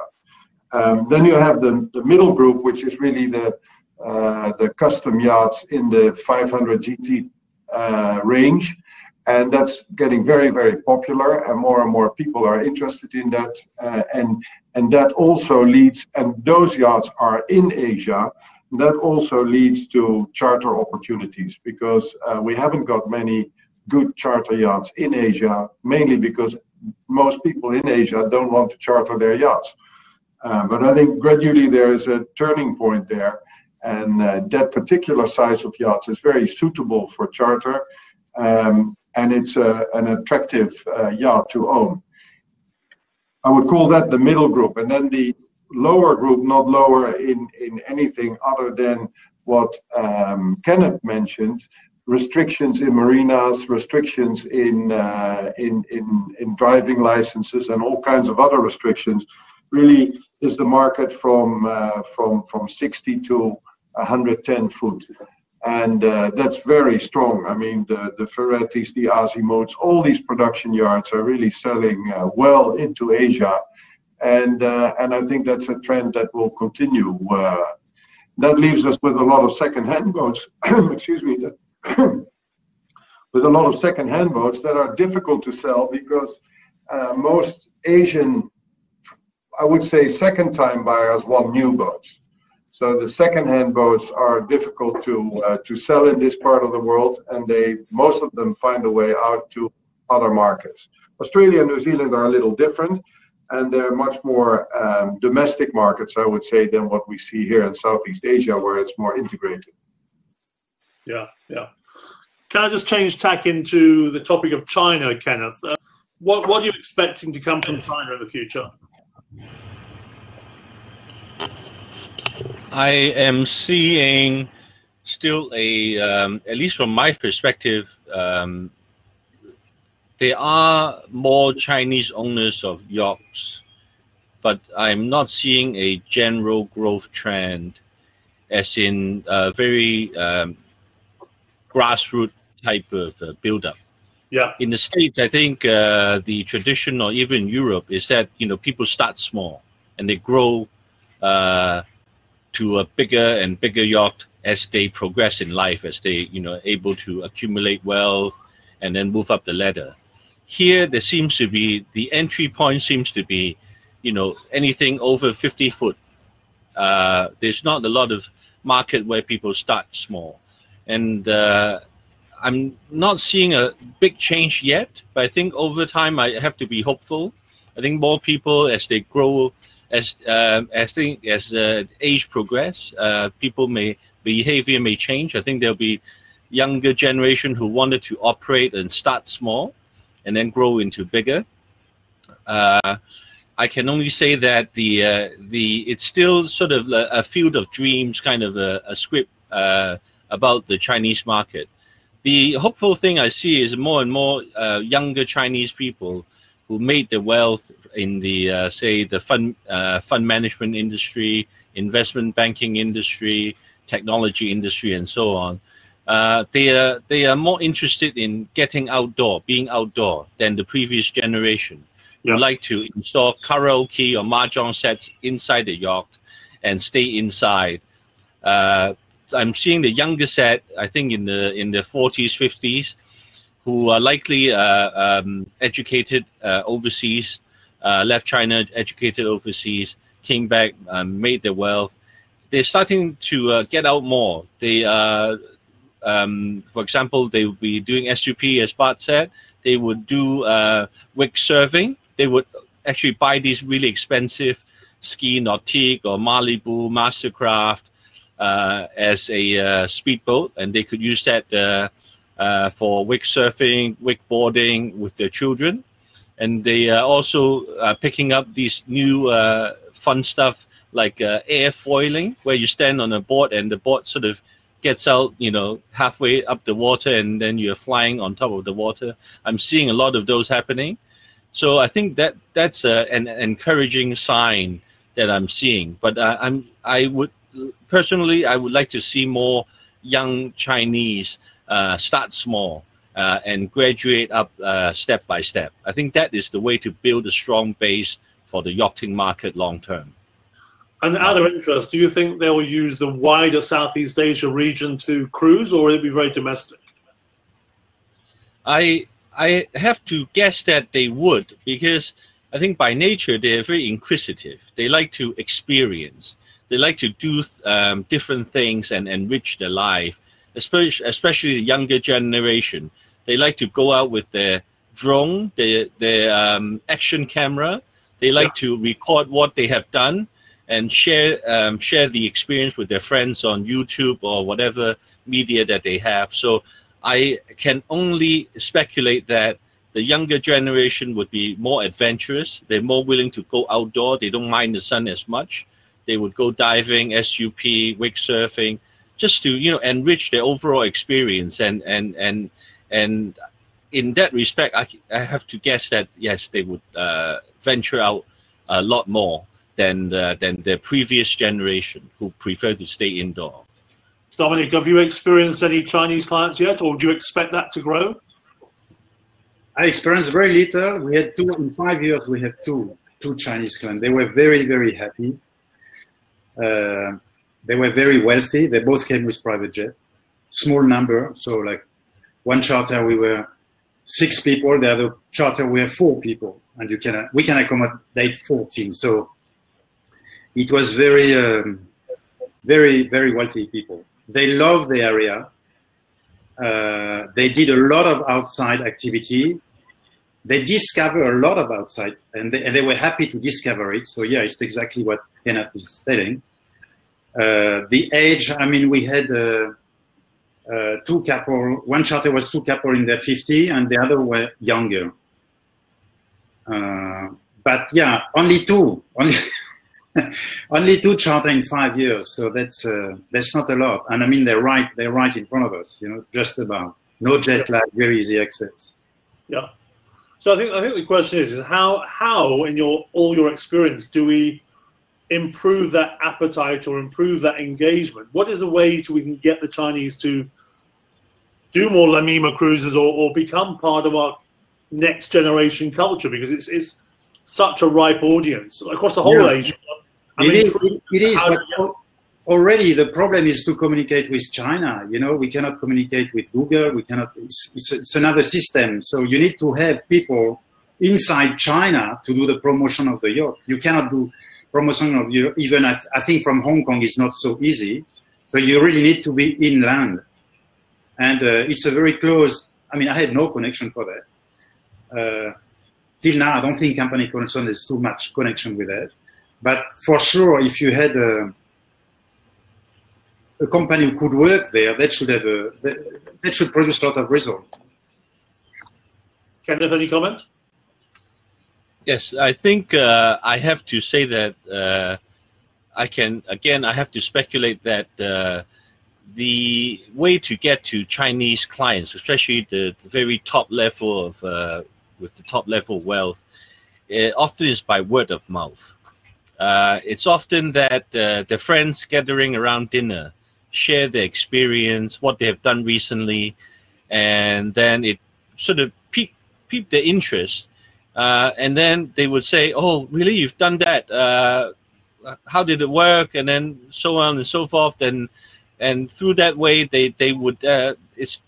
Um, then you have the, the middle group, which is really the, uh, the custom yachts in the five hundred G T uh, range. And that's getting very, very popular, and more and more people are interested in that. Uh, and, and that also leads, and those yachts are in Asia, and that also leads to charter opportunities, because uh, we haven't got many good charter yachts in Asia, mainly because most people in Asia don't want to charter their yachts. Uh, but I think gradually there is a turning point there, and uh, that particular size of yachts is very suitable for charter. Um, And it's a, an attractive uh, yacht to own. I would call that the middle group. And then the lower group, not lower in, in anything other than what um, Kenneth mentioned, restrictions in marinas, restrictions in, uh, in, in, in driving licenses, and all kinds of other restrictions, really is the market from, uh, from, from sixty to one hundred ten foot. And uh, that's very strong. I mean, the, the Ferrettis, the Azimots, all these production yards are really selling uh, well into Asia. And, uh, and I think that's a trend that will continue. Uh, that leaves us with a lot of second-hand boats, excuse me, that with a lot of second-hand boats that are difficult to sell, because uh, most Asian, I would say, second-time buyers want new boats. So the second-hand boats are difficult to uh, to sell in this part of the world, and they most of them find a way out to other markets. Australia and New Zealand are a little different, and they're much more um, domestic markets, I would say, than what we see here in Southeast Asia, where it's more integrated. Yeah, yeah. Can I just change tack into the topic of China, Kenneth? Uh, what, what are you expecting to come from China in the future? I am seeing still a, um, at least from my perspective, um, there are more Chinese owners of yachts, but I'm not seeing a general growth trend, as in a very um, grassroots type of uh, build-up. Yeah. In the States, I think uh, the tradition, or even in Europe, is that, you know, people start small and they grow uh, to a bigger and bigger yacht as they progress in life, as they, you know, able to accumulate wealth and then move up the ladder. Here, there seems to be, the entry point seems to be, you know, anything over fifty foot. Uh, there's not a lot of market where people start small. And uh, I'm not seeing a big change yet, but I think over time I have to be hopeful. I think more people, as they grow, as uh, as they, as uh, age progress, uh, people may, behavior may change. I think there'll be younger generation who wanted to operate and start small and then grow into bigger. Uh, I can only say that the uh, the it's still sort of a, a field of dreams, kind of a, a script uh, about the Chinese market. The hopeful thing I see is more and more uh, younger Chinese people who made their wealth in the uh, say the fund uh, fund management industry, investment banking industry, technology industry, and so on. Uh, they are they are more interested in getting outdoor, being outdoor, than the previous generation. Yeah. Like to install karaoke or mahjong sets inside the yacht and stay inside. Uh, I'm seeing the younger set, I think in the in the forties, fifties, who are likely uh, um, educated uh, overseas, uh, left China, educated overseas, came back, um, made their wealth. They're starting to uh, get out more. They, uh, um, for example, they will be doing S U P, as Bart said. They would do uh, wake surfing. They would actually buy these really expensive Ski Nautique or Malibu Mastercraft uh, as a uh, speedboat, and they could use that uh, uh, for wake surfing, wakeboarding with their children. And they are also uh, picking up these new uh, fun stuff like uh, air foiling, where you stand on a board and the board sort of gets out, you know, halfway up the water, and then you're flying on top of the water. I'm seeing a lot of those happening. So I think that that's a, an encouraging sign that I'm seeing. But uh, I'm, I would personally, I would like to see more young Chinese uh, start small uh, and graduate up uh, step by step. I think that is the way to build a strong base for the yachting market long term. And out of interest, do you think they will use the wider Southeast Asia region to cruise, or will it be very domestic? I. I have to guess that they would, because I think by nature they're very inquisitive. They like to experience. They like to do um, different things and enrich their life, especially, especially the younger generation. They like to go out with their drone, their, their um, action camera. They like yeah. to record what they have done and share, um, share the experience with their friends on YouTube or whatever media that they have. So I can only speculate that the younger generation would be more adventurous. They're more willing to go outdoor. They don't mind the sun as much. They would go diving, S U P, wake surfing, just to, you know, enrich their overall experience. And and and and in that respect, I, I have to guess that yes, they would uh, venture out a lot more than uh, than their previous generation, who prefer to stay indoor. Dominique, have you experienced any Chinese clients yet, or do you expect that to grow? I experienced very little. We had two, in five years, we had two, two Chinese clients. They were very, very happy. Uh, they were very wealthy. They both came with private jet, small number. So like one charter, we were six people. The other charter, we were four people. And you can, we can accommodate fourteen. So it was very, um, very, very wealthy people. They love the area. Uh, they did a lot of outside activity. They discover a lot of outside, and they, and they were happy to discover it. So yeah, it's exactly what Kenneth was saying. Uh, the age, I mean, we had uh, uh, two couple, one charter was two couple in their fifties and the other were younger. Uh, but yeah, only two, only, only two charter in five years. So that's, uh, that's not a lot. And I mean, they're right, they're right in front of us, you know, just about. No jet lag, very easy access. Yeah. So I think, I think the question is, is how, how in your, all your experience, do we improve that appetite or improve that engagement? What is the way to we can get the Chinese to do more Lamima cruises or, or become part of our next generation culture? Because it's, it's such a ripe audience across the whole yeah. Asia. I it mean, is, it is but get... already the problem is to communicate with China. You know, we cannot communicate with Google. We cannot, it's, it's, it's another system. So you need to have people inside China to do the promotion of the yacht. You cannot do promotion of your, even I, I think from Hong Kong is not so easy. So you really need to be inland. And uh, it's a very close, I mean, I had no connection for that. Uh, till now, I don't think company concern is too much connection with that. But for sure, if you had a, a company who could work there, that should have a, that, that should produce a lot of result. Kenneth, any comment? Yes, I think uh, I have to say that uh, I can, again, I have to speculate that uh, the way to get to Chinese clients, especially the very top level of, uh, with the top level wealth, it often is by word of mouth. Uh, it's often that uh, the friends gathering around dinner share their experience, what they have done recently, and then it sort of piqued, piqued their interest. Uh, and then they would say, oh, really, you've done that? Uh, how did it work? And then so on and so forth. And, and through that way, they, they would, uh, it's,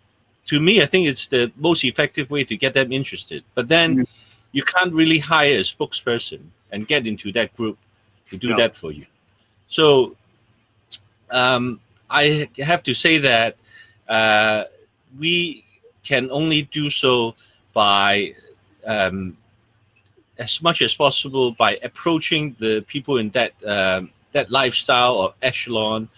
to me, I think it's the most effective way to get them interested. But then mm-hmm. you can't really hire a spokesperson and get into that group to do no. that for you. So um, I have to say that uh, we can only do so by... Um, as much as possible by approaching the people in that um, that lifestyle or echelon,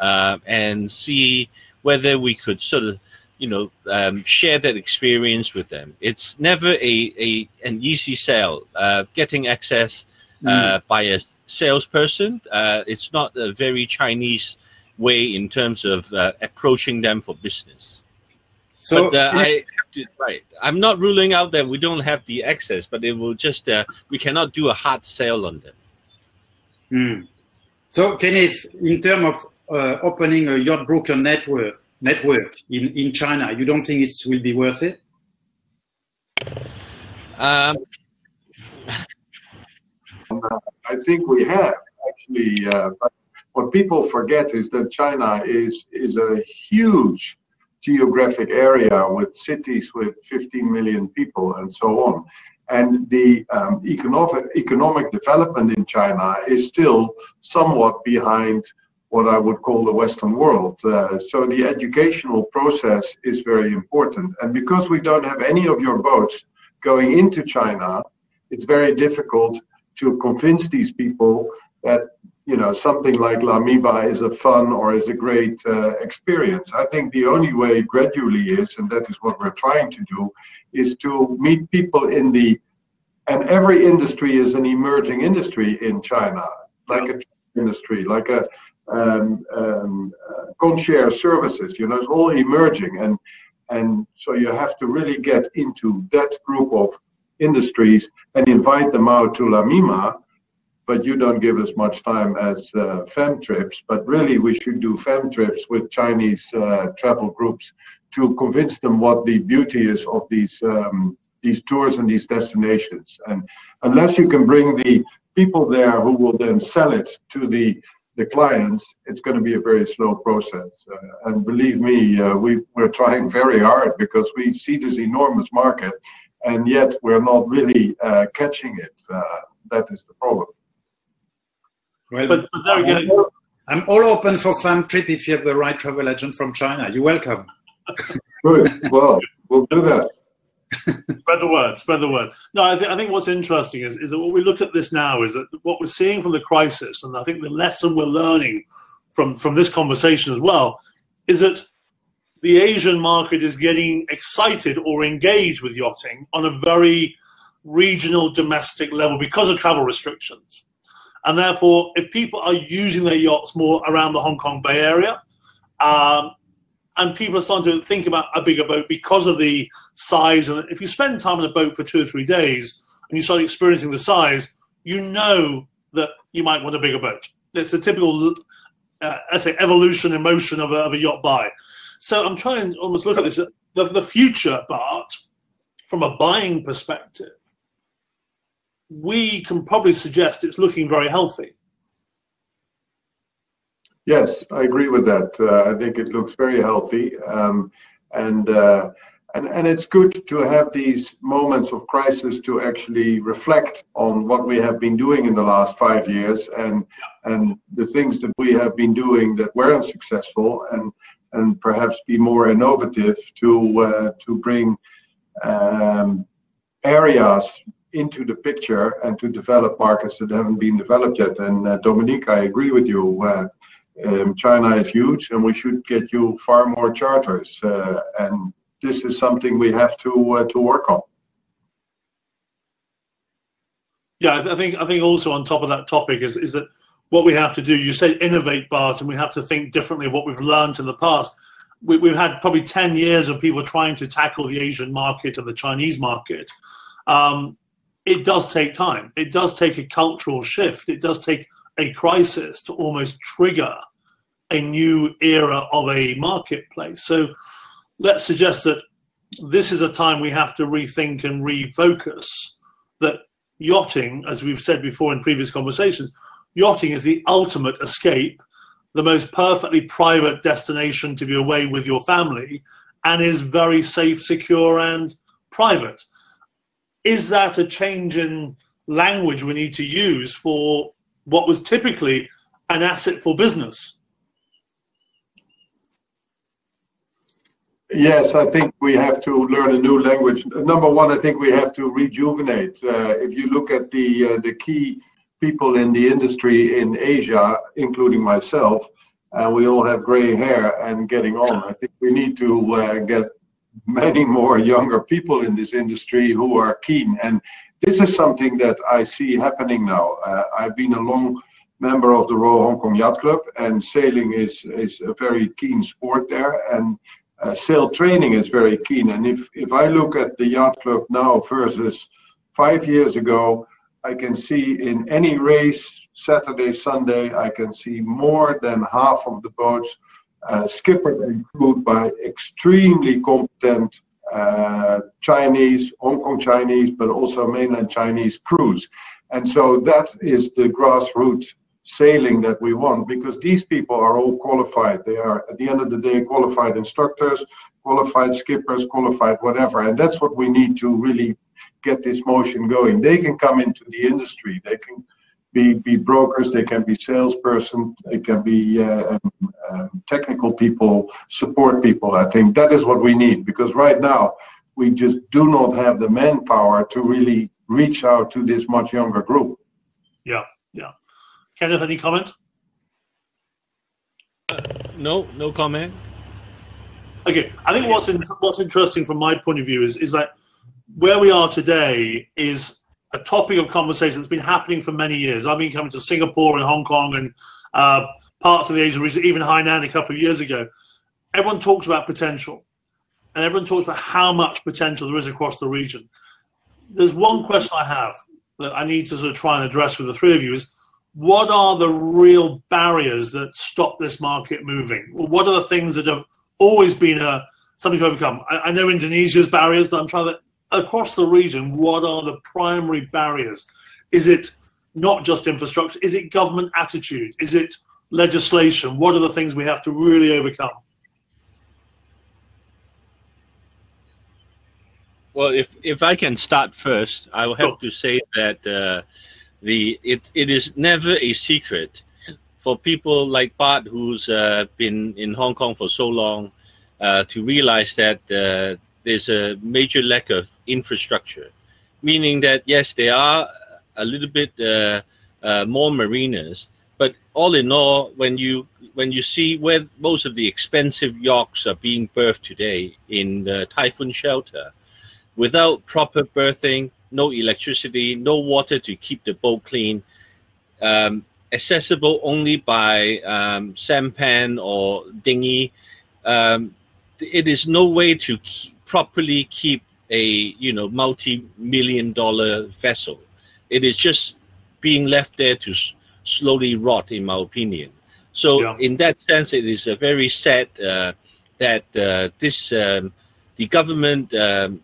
uh, and see whether we could sort of, you know, um, share that experience with them. It's never a, a an easy sell. Uh, getting access uh, mm. by a salesperson, uh, it's not a very Chinese way in terms of uh, approaching them for business. So but, uh, I have to, right. I'm not ruling out that we don't have the access, but it will just uh, we cannot do a hard sell on them. Mm. So, Kenneth, in terms of uh, opening a yacht broker network network in in China, you don't think it will be worth it? Um, I think we have actually. Uh, but what people forget is that China is is a huge geographic area with cities with fifteen million people and so on, and the um, economic economic development in China is still somewhat behind what I would call the Western world. Uh, so the educational process is very important, and because we don't have any of your boats going into China, it's very difficult to convince these people that, you know, something like Lamima is a fun or is a great uh, experience. I think the only way gradually is, and that is what we're trying to do, is to meet people in the, and every industry is an emerging industry in China, like a industry, like a um, um, uh, concierge services, you know, it's all emerging. And, and so you have to really get into that group of industries and invite them out to Lamima. But you don't give us much time as uh, fam trips, but really we should do fam trips with Chinese uh, travel groups to convince them what the beauty is of these um, these tours and these destinations. And unless you can bring the people there who will then sell it to the the clients, it's going to be a very slow process. Uh, and believe me, uh, we we're trying very hard because we see this enormous market, and yet we're not really uh, catching it. Uh, that is the problem. Well, but, but there I'm, all, I'm all open for fam trip if you have the right travel agent from China. You're welcome. Good. Well, we'll do that. Spread the word. Spread the word. No, I, th I think what's interesting is, is that what we look at this now is that what we're seeing from the crisis, and I think the lesson we're learning from, from this conversation as well, is that the Asian market is getting excited or engaged with yachting on a very regional domestic level because of travel restrictions. And therefore, if people are using their yachts more around the Hong Kong Bay Area, um, and people are starting to think about a bigger boat because of the size. And if you spend time on a boat for two or three days and you start experiencing the size, you know that you might want a bigger boat. It's the typical, uh, I say, evolution and motion of a, of a yacht buy. So I'm trying to almost look at this, the, the future, Bart, from a buying perspective, we can probably suggest it's looking very healthy. Yes, I agree with that. Uh, I think it looks very healthy, um, and uh, and and it's good to have these moments of crisis to actually reflect on what we have been doing in the last five years, and and the things that we have been doing that weren't successful, and and perhaps be more innovative to uh, to bring um, areas into the picture and to develop markets that haven't been developed yet. And uh, Dominique, I agree with you. Uh, Um, China is huge, and we should get you far more charters, uh, and this is something we have to uh, to work on. Yeah, I think I think also on top of that topic is is that what we have to do. You said innovate, Bart, and we have to think differently of what we've learned in the past. We, we've had probably ten years of people trying to tackle the Asian market and the Chinese market. Um, it does take time. It does take a cultural shift. It does take a crisis to almost trigger a new era of a marketplace. So let's suggest that this is a time we have to rethink and refocus, that yachting, as we've said before in previous conversations, yachting is the ultimate escape, the most perfectly private destination to be away with your family, and is very safe, secure, and private. Is that a change in language we need to use for what was typically an asset for business? Yes, I think we have to learn a new language. Number one, I think we have to rejuvenate. Uh, if you look at the uh, the key people in the industry in Asia, including myself, uh, we all have gray hair and getting on. I think we need to uh, get many more younger people in this industry who are keen, and this is something that I see happening now. Uh, I've been a long member of the Royal Hong Kong Yacht Club, and sailing is, is a very keen sport there, and uh, sail training is very keen. And if, if I look at the yacht club now versus five years ago, I can see in any race, Saturday, Sunday, I can see more than half of the boats uh, skippered and crewed by extremely competent Uh, Chinese, Hong Kong Chinese, but also mainland Chinese crews. And so that is the grassroots sailing that we want, because these people are all qualified. They are, at the end of the day, qualified instructors, qualified skippers, qualified whatever. And that's what we need to really get this motion going. They can come into the industry. They can be, be brokers, they can be salesperson, they can be uh, um, Um, technical people, support people. I think that is what we need, because right now we just do not have the manpower to really reach out to this much younger group. Yeah, yeah. Kenneth, any comment? Uh, no, no comment. Okay, I think what's in, what's interesting from my point of view is is that where we are today is a topic of conversation that's been happening for many years. I've been coming to Singapore and Hong Kong and Uh, parts of the Asian region, even Hainan a couple of years ago. Everyone talks about potential, and everyone talks about how much potential there is across the region. There's one question I have that I need to sort of try and address with the three of you is, what are the real barriers that stop this market moving? What are the things that have always been a, something to overcome? I, I know Indonesia's barriers, but I'm trying to, across the region, what are the primary barriers? Is it not just infrastructure? Is it government attitude? Is it legislation? What are the things we have to really overcome? Well, if if I can start first, I will have oh. to say that uh, the it it is never a secret for people like Bart, who's uh, been in Hong Kong for so long, uh, to realize that uh, there's a major lack of infrastructure, meaning that yes, there are a little bit uh, uh, more marinas, But all in all, when you when you see where most of the expensive yachts are being berthed today in the typhoon shelter, without proper berthing, no electricity, no water to keep the boat clean, um, accessible only by um, sampan or dinghy, um, it is no way to keep, properly keep a you know multi-million dollar vessel. It is just being left there to slowly rot, in my opinion. So yeah. in that sense, it is a very sad uh, that uh, this um, the government um,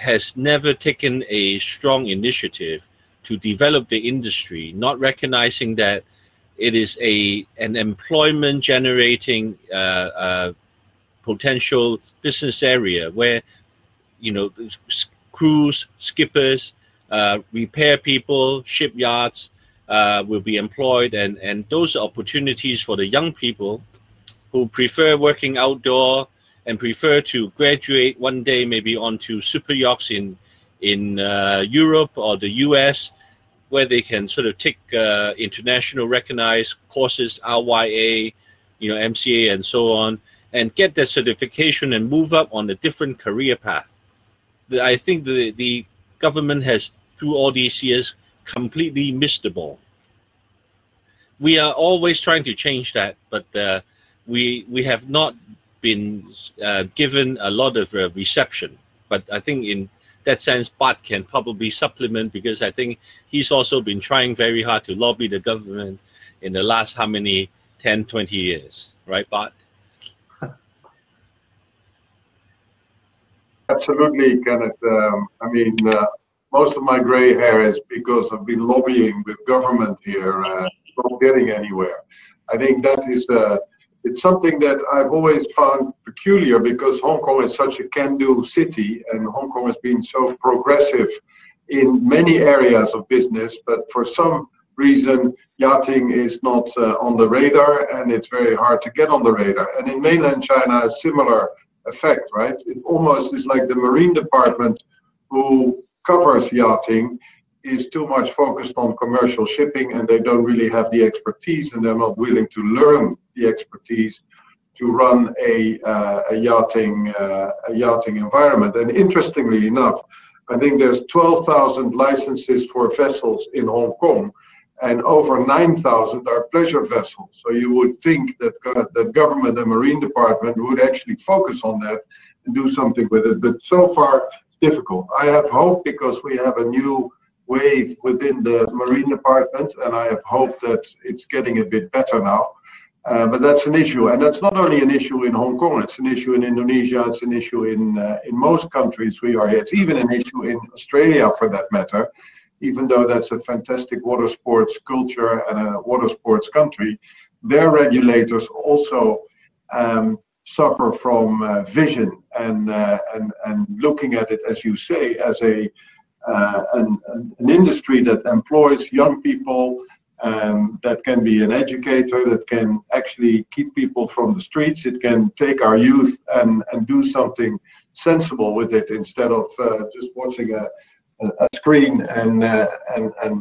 has never taken a strong initiative to develop the industry, not recognizing that it is a an employment generating uh, uh, potential business area where you know crews, skippers, uh, repair people, shipyards Uh, will be employed, and, and those are opportunities for the young people who prefer working outdoor and prefer to graduate one day maybe onto super yachts in in uh, Europe or the U S, where they can sort of take uh, international recognized courses, R Y A, you know, M C A, and so on, and get their certification and move up on a different career path. The, I think the the government has, through all these years, completely missed the ball. We are always trying to change that, but uh, we we have not been uh, given a lot of uh, reception. But I think in that sense, Bart can probably supplement, because I think he's also been trying very hard to lobby the government in the last how many ten, twenty years, right, Bart? Absolutely, Kenneth. Um, I mean. Uh... Most of my gray hair is because I've been lobbying with government here, uh, not getting anywhere. I think that is uh, it's something that I've always found peculiar, because Hong Kong is such a can-do city, and Hong Kong has been so progressive in many areas of business, but for some reason yachting is not uh, on the radar, and it's very hard to get on the radar. And in mainland China, a similar effect, right? It almost is like the Marine Department, who covers yachting, is too much focused on commercial shipping, and they don't really have the expertise, and they're not willing to learn the expertise to run a, uh, a yachting uh, a yachting environment. And interestingly enough, I think there's twelve thousand licenses for vessels in Hong Kong, and over nine thousand are pleasure vessels. So you would think that uh, the government and Marine Department would actually focus on that and do something with it, but so far, difficult. I have hope, because we have a new wave within the Marine Department, and I have hope that it's getting a bit better now. Uh, but that's an issue, and that's not only an issue in Hong Kong. It's an issue in Indonesia. It's an issue in uh, in most countries we are here. It's even an issue in Australia, for that matter. Even though that's a fantastic water sports culture and a water sports country, their regulators also Um, suffer from uh, vision and uh, and and looking at it, as you say, as a uh, an, an industry that employs young people, um, that can be an educator, that can actually keep people from the streets. It can take our youth and and do something sensible with it, instead of uh, just watching a, a screen and uh, and and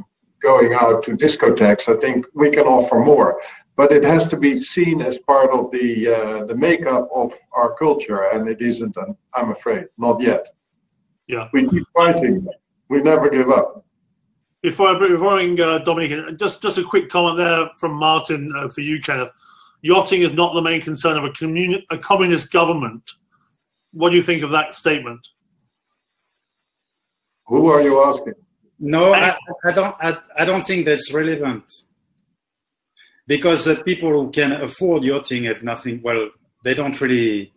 going out to discotheques. I think we can offer more. But it has to be seen as part of the uh, the makeup of our culture, and it isn't. I'm afraid, not yet. Yeah, we keep fighting. We never give up. Before before uh, Dominique, just just a quick comment there from Martin uh, for you, Kenneth. Yachting is not the main concern of a communi a communist government. What do you think of that statement? Who are you asking? No, I, I don't. I, I don't think that's relevant. Because the people who can afford yachting have nothing, well, they don't really,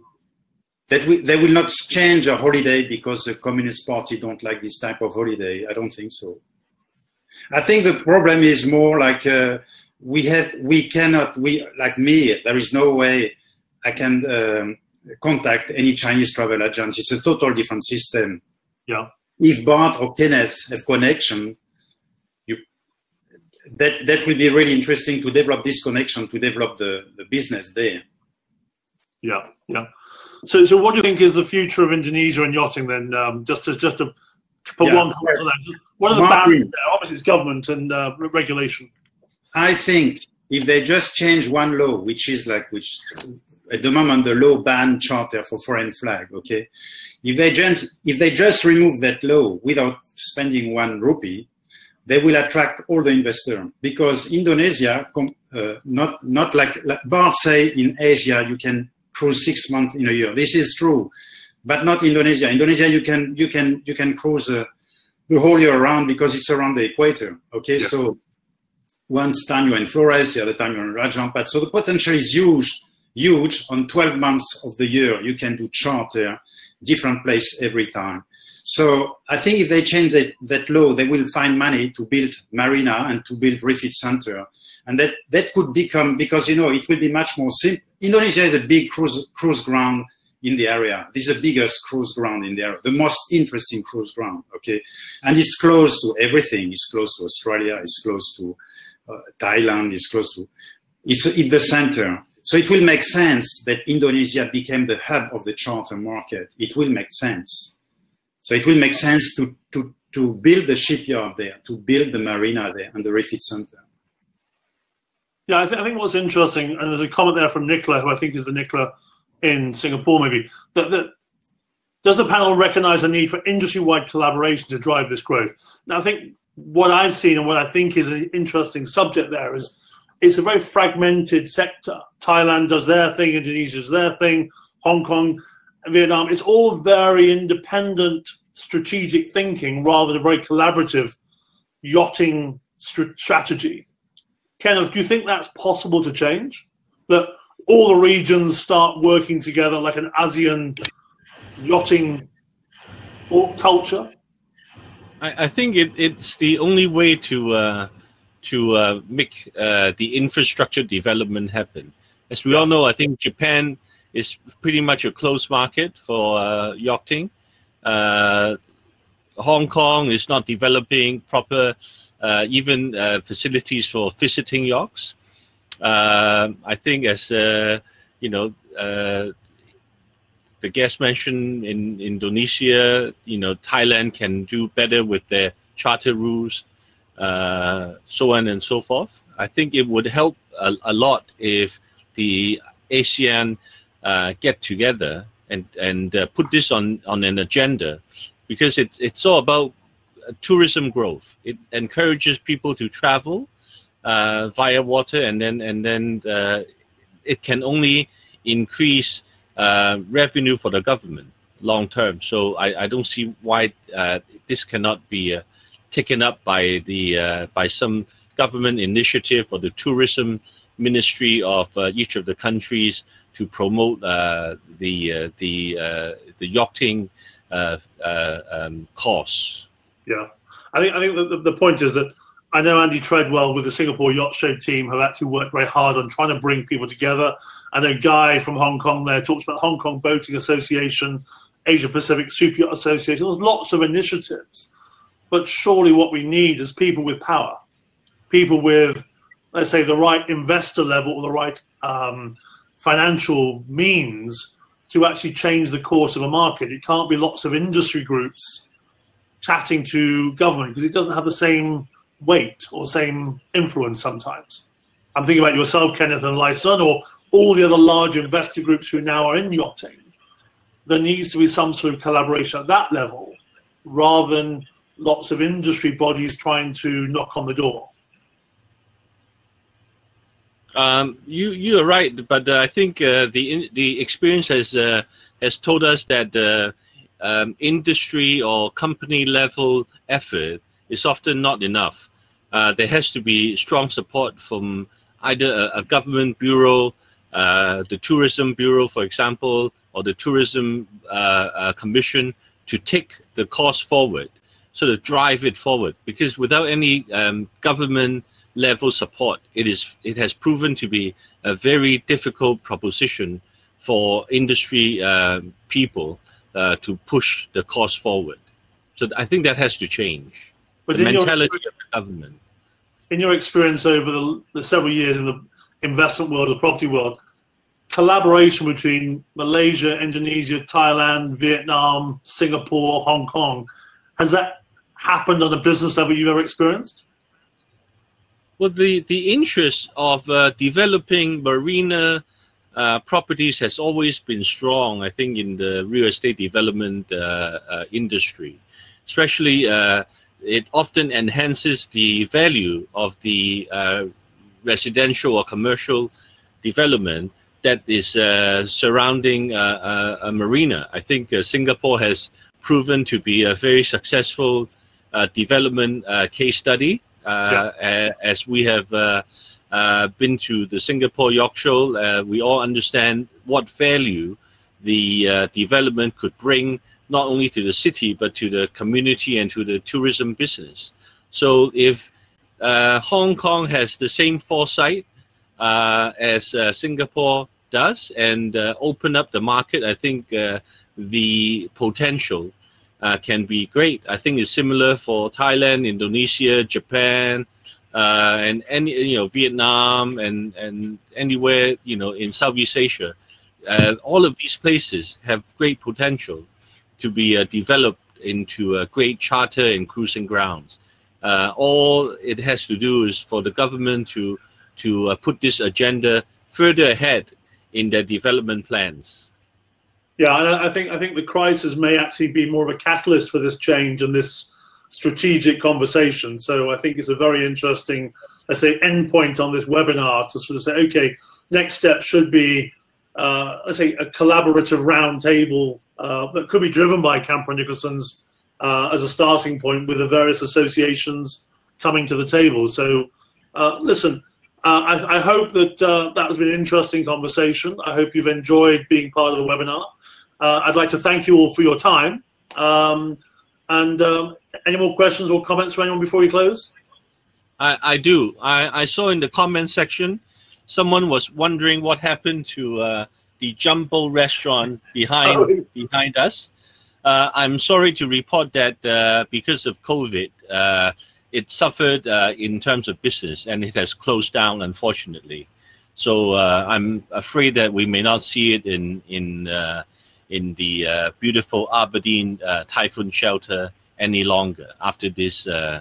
that we, they will not change a holiday because the Communist Party don't like this type of holiday. I don't think so. I think the problem is more like uh, we have, we cannot, we, like me, there is no way I can um, contact any Chinese travel agents. It's a total different system. Yeah. If Bart or Kenneth have connection, That, that will be really interesting to develop this connection, to develop the, the business there. Yeah, yeah. So, so what do you think is the future of Indonesia and yachting then? Um, just to, just to, to put yeah. one comment on that. What are the Martin, barriers there? Obviously, it's government and uh, regulation. I think if they just change one law, which is like, which at the moment the law ban charter for foreign flag, okay? If they just, if they just remove that law without spending one rupee, they will attract all the investors, because Indonesia, uh, not, not like, like Bart say, in Asia you can cruise six months in a year. This is true, but not Indonesia. Indonesia, you can, you can, you can cruise uh, the whole year around, because it's around the equator, okay? Yes. So one time you're in Flores, the other time you're in Raja Ampat. So the potential is huge, huge. On twelve months of the year, you can do charter, different place every time. So I think if they change that, that law, they will find money to build marina and to build refit center. And that, that could become, because, you know, it will be much more simple. Indonesia is a big cruise, cruise ground in the area. This is the biggest cruise ground in the area, the most interesting cruise ground, okay? And it's close to everything. It's close to Australia, it's close to Uh, Thailand, is close to, it's in the center. So it will make sense that Indonesia became the hub of the charter market. It will make sense. So it will make sense to, to, to build the shipyard there, to build the marina there and the refit center. Yeah, I, th I think what's interesting, and there's a comment there from Nicola, who I think is the Nicola in Singapore maybe, that, that does the panel recognize the need for industry-wide collaboration to drive this growth? Now, I think what I've seen and what I think is an interesting subject there is it's a very fragmented sector. Thailand does their thing, Indonesia does their thing, Hong Kong, Vietnam. It's all very independent strategic thinking rather than a very collaborative yachting st strategy. Kenneth, do you think that's possible to change? That all the regions start working together like an ASEAN yachting or culture? I think it, it's the only way to uh, to uh, make uh, the infrastructure development happen. As we all know, I think Japan is pretty much a closed market for uh, yachting. Uh, Hong Kong is not developing proper uh, even uh, facilities for visiting yachts. Uh, I think, as uh, you know, uh, the guest mentioned in Indonesia, you know, Thailand can do better with their charter rules, uh, so on and so forth. I think it would help a, a lot if the ASEAN uh, get together and and uh, put this on on an agenda, because it's it's all about tourism growth. It encourages people to travel uh, via water, and then and then uh, it can only increase Uh, revenue for the government long term. So I, I don't see why uh, this cannot be uh, taken up by the uh, by some government initiative or the tourism ministry of uh, each of the countries to promote uh, the uh, the uh, the yachting uh, uh, um, cause. Yeah, I think I think the, the point is that I know Andy Treadwell with the Singapore Yacht Show team have actually worked very hard on trying to bring people together. I know Guy from Hong Kong there talks about Hong Kong Boating Association, Asia Pacific Super Yacht Association. There's lots of initiatives, but surely what we need is people with power, people with, let's say, the right investor level or the right um, financial means to actually change the course of a market. It can't be lots of industry groups chatting to government, because it doesn't have the same weight or same influence sometimes. I'm thinking about yourself, Kenneth, and Lai Sun, or all the other large investor groups who now are in yachting. There needs to be some sort of collaboration at that level, rather than lots of industry bodies trying to knock on the door. Um, you you are right, but uh, I think uh, the the experience has uh, has told us that uh, um, industry or company level effort is often not enough. Uh, there has to be strong support from either a, a government bureau, uh, the tourism bureau, for example, or the tourism uh, uh, commission, to take the course forward, so to drive it forward. Because without any um, government level support, it is it has proven to be a very difficult proposition for industry uh, people uh, to push the course forward. So I think that has to change. But the mentality of the government. In your experience over the, the several years in the investment world, the property world, collaboration between Malaysia, Indonesia, Thailand, Vietnam, Singapore, Hong Kong, has that happened on a business level you've ever experienced? Well, the, the interest of uh, developing marina uh, properties has always been strong, I think, in the real estate development uh, uh, industry. Especially, uh, it often enhances the value of the uh, residential or commercial development that is uh, surrounding uh, a, a marina. I think uh, Singapore has proven to be a very successful uh, development uh, case study. Uh, yeah. As we have uh, uh, been to the Singapore Yacht Show, uh, we all understand what value the uh, development could bring, not only to the city, but to the community and to the tourism business. So if uh, Hong Kong has the same foresight uh, as uh, Singapore does and uh, open up the market, I think uh, the potential Uh, can be great. I think it's similar for Thailand, Indonesia, Japan, uh, and any you know Vietnam and and anywhere you know in Southeast Asia. Uh, all of these places have great potential to be uh, developed into a great charter and cruising grounds. Uh, all it has to do is for the government to to uh, put this agenda further ahead in their development plans. Yeah, and I think I think the crisis may actually be more of a catalyst for this change and this strategic conversation. So I think it's a very interesting, let's say, endpoint on this webinar to sort of say, okay, next step should be, uh, let's say, a collaborative roundtable uh, that could be driven by Camper and Nicholson's uh, as a starting point with the various associations coming to the table. So, uh, listen. Uh, I, I hope that uh, that has been an interesting conversation. I hope you've enjoyed being part of the webinar. Uh, I'd like to thank you all for your time. Um, and um, any more questions or comments for anyone before we close? I, I do. I, I saw in the comment section, someone was wondering what happened to uh, the Jumbo Restaurant behind oh. behind us. Uh, I'm sorry to report that uh, because of COVID, uh, it suffered uh, in terms of business, and it has closed down, unfortunately. So uh, I'm afraid that we may not see it in in uh, in the uh, beautiful Aberdeen uh, typhoon shelter any longer after this uh,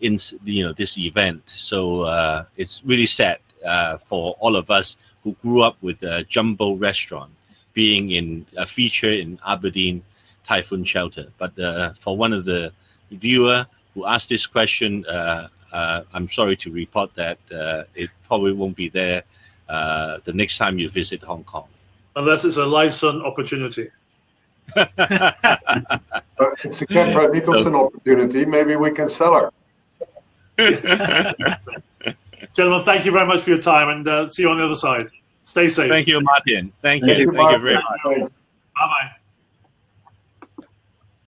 in you know this event. So uh, it's really sad uh, for all of us who grew up with a Jumbo Restaurant being in a feature in Aberdeen typhoon shelter. But uh, for one of the viewer who asked this question, uh, uh, I'm sorry to report that uh, it probably won't be there uh, the next time you visit Hong Kong. Unless it's a Lai Sun opportunity. It's a Camper and Nicholson so, opportunity. Maybe we can sell her. Gentlemen, thank you very much for your time, and uh, see you on the other side. Stay safe. Thank you, Martin. Thank, thank you. you. Thank Martin. you very much. Bye-bye.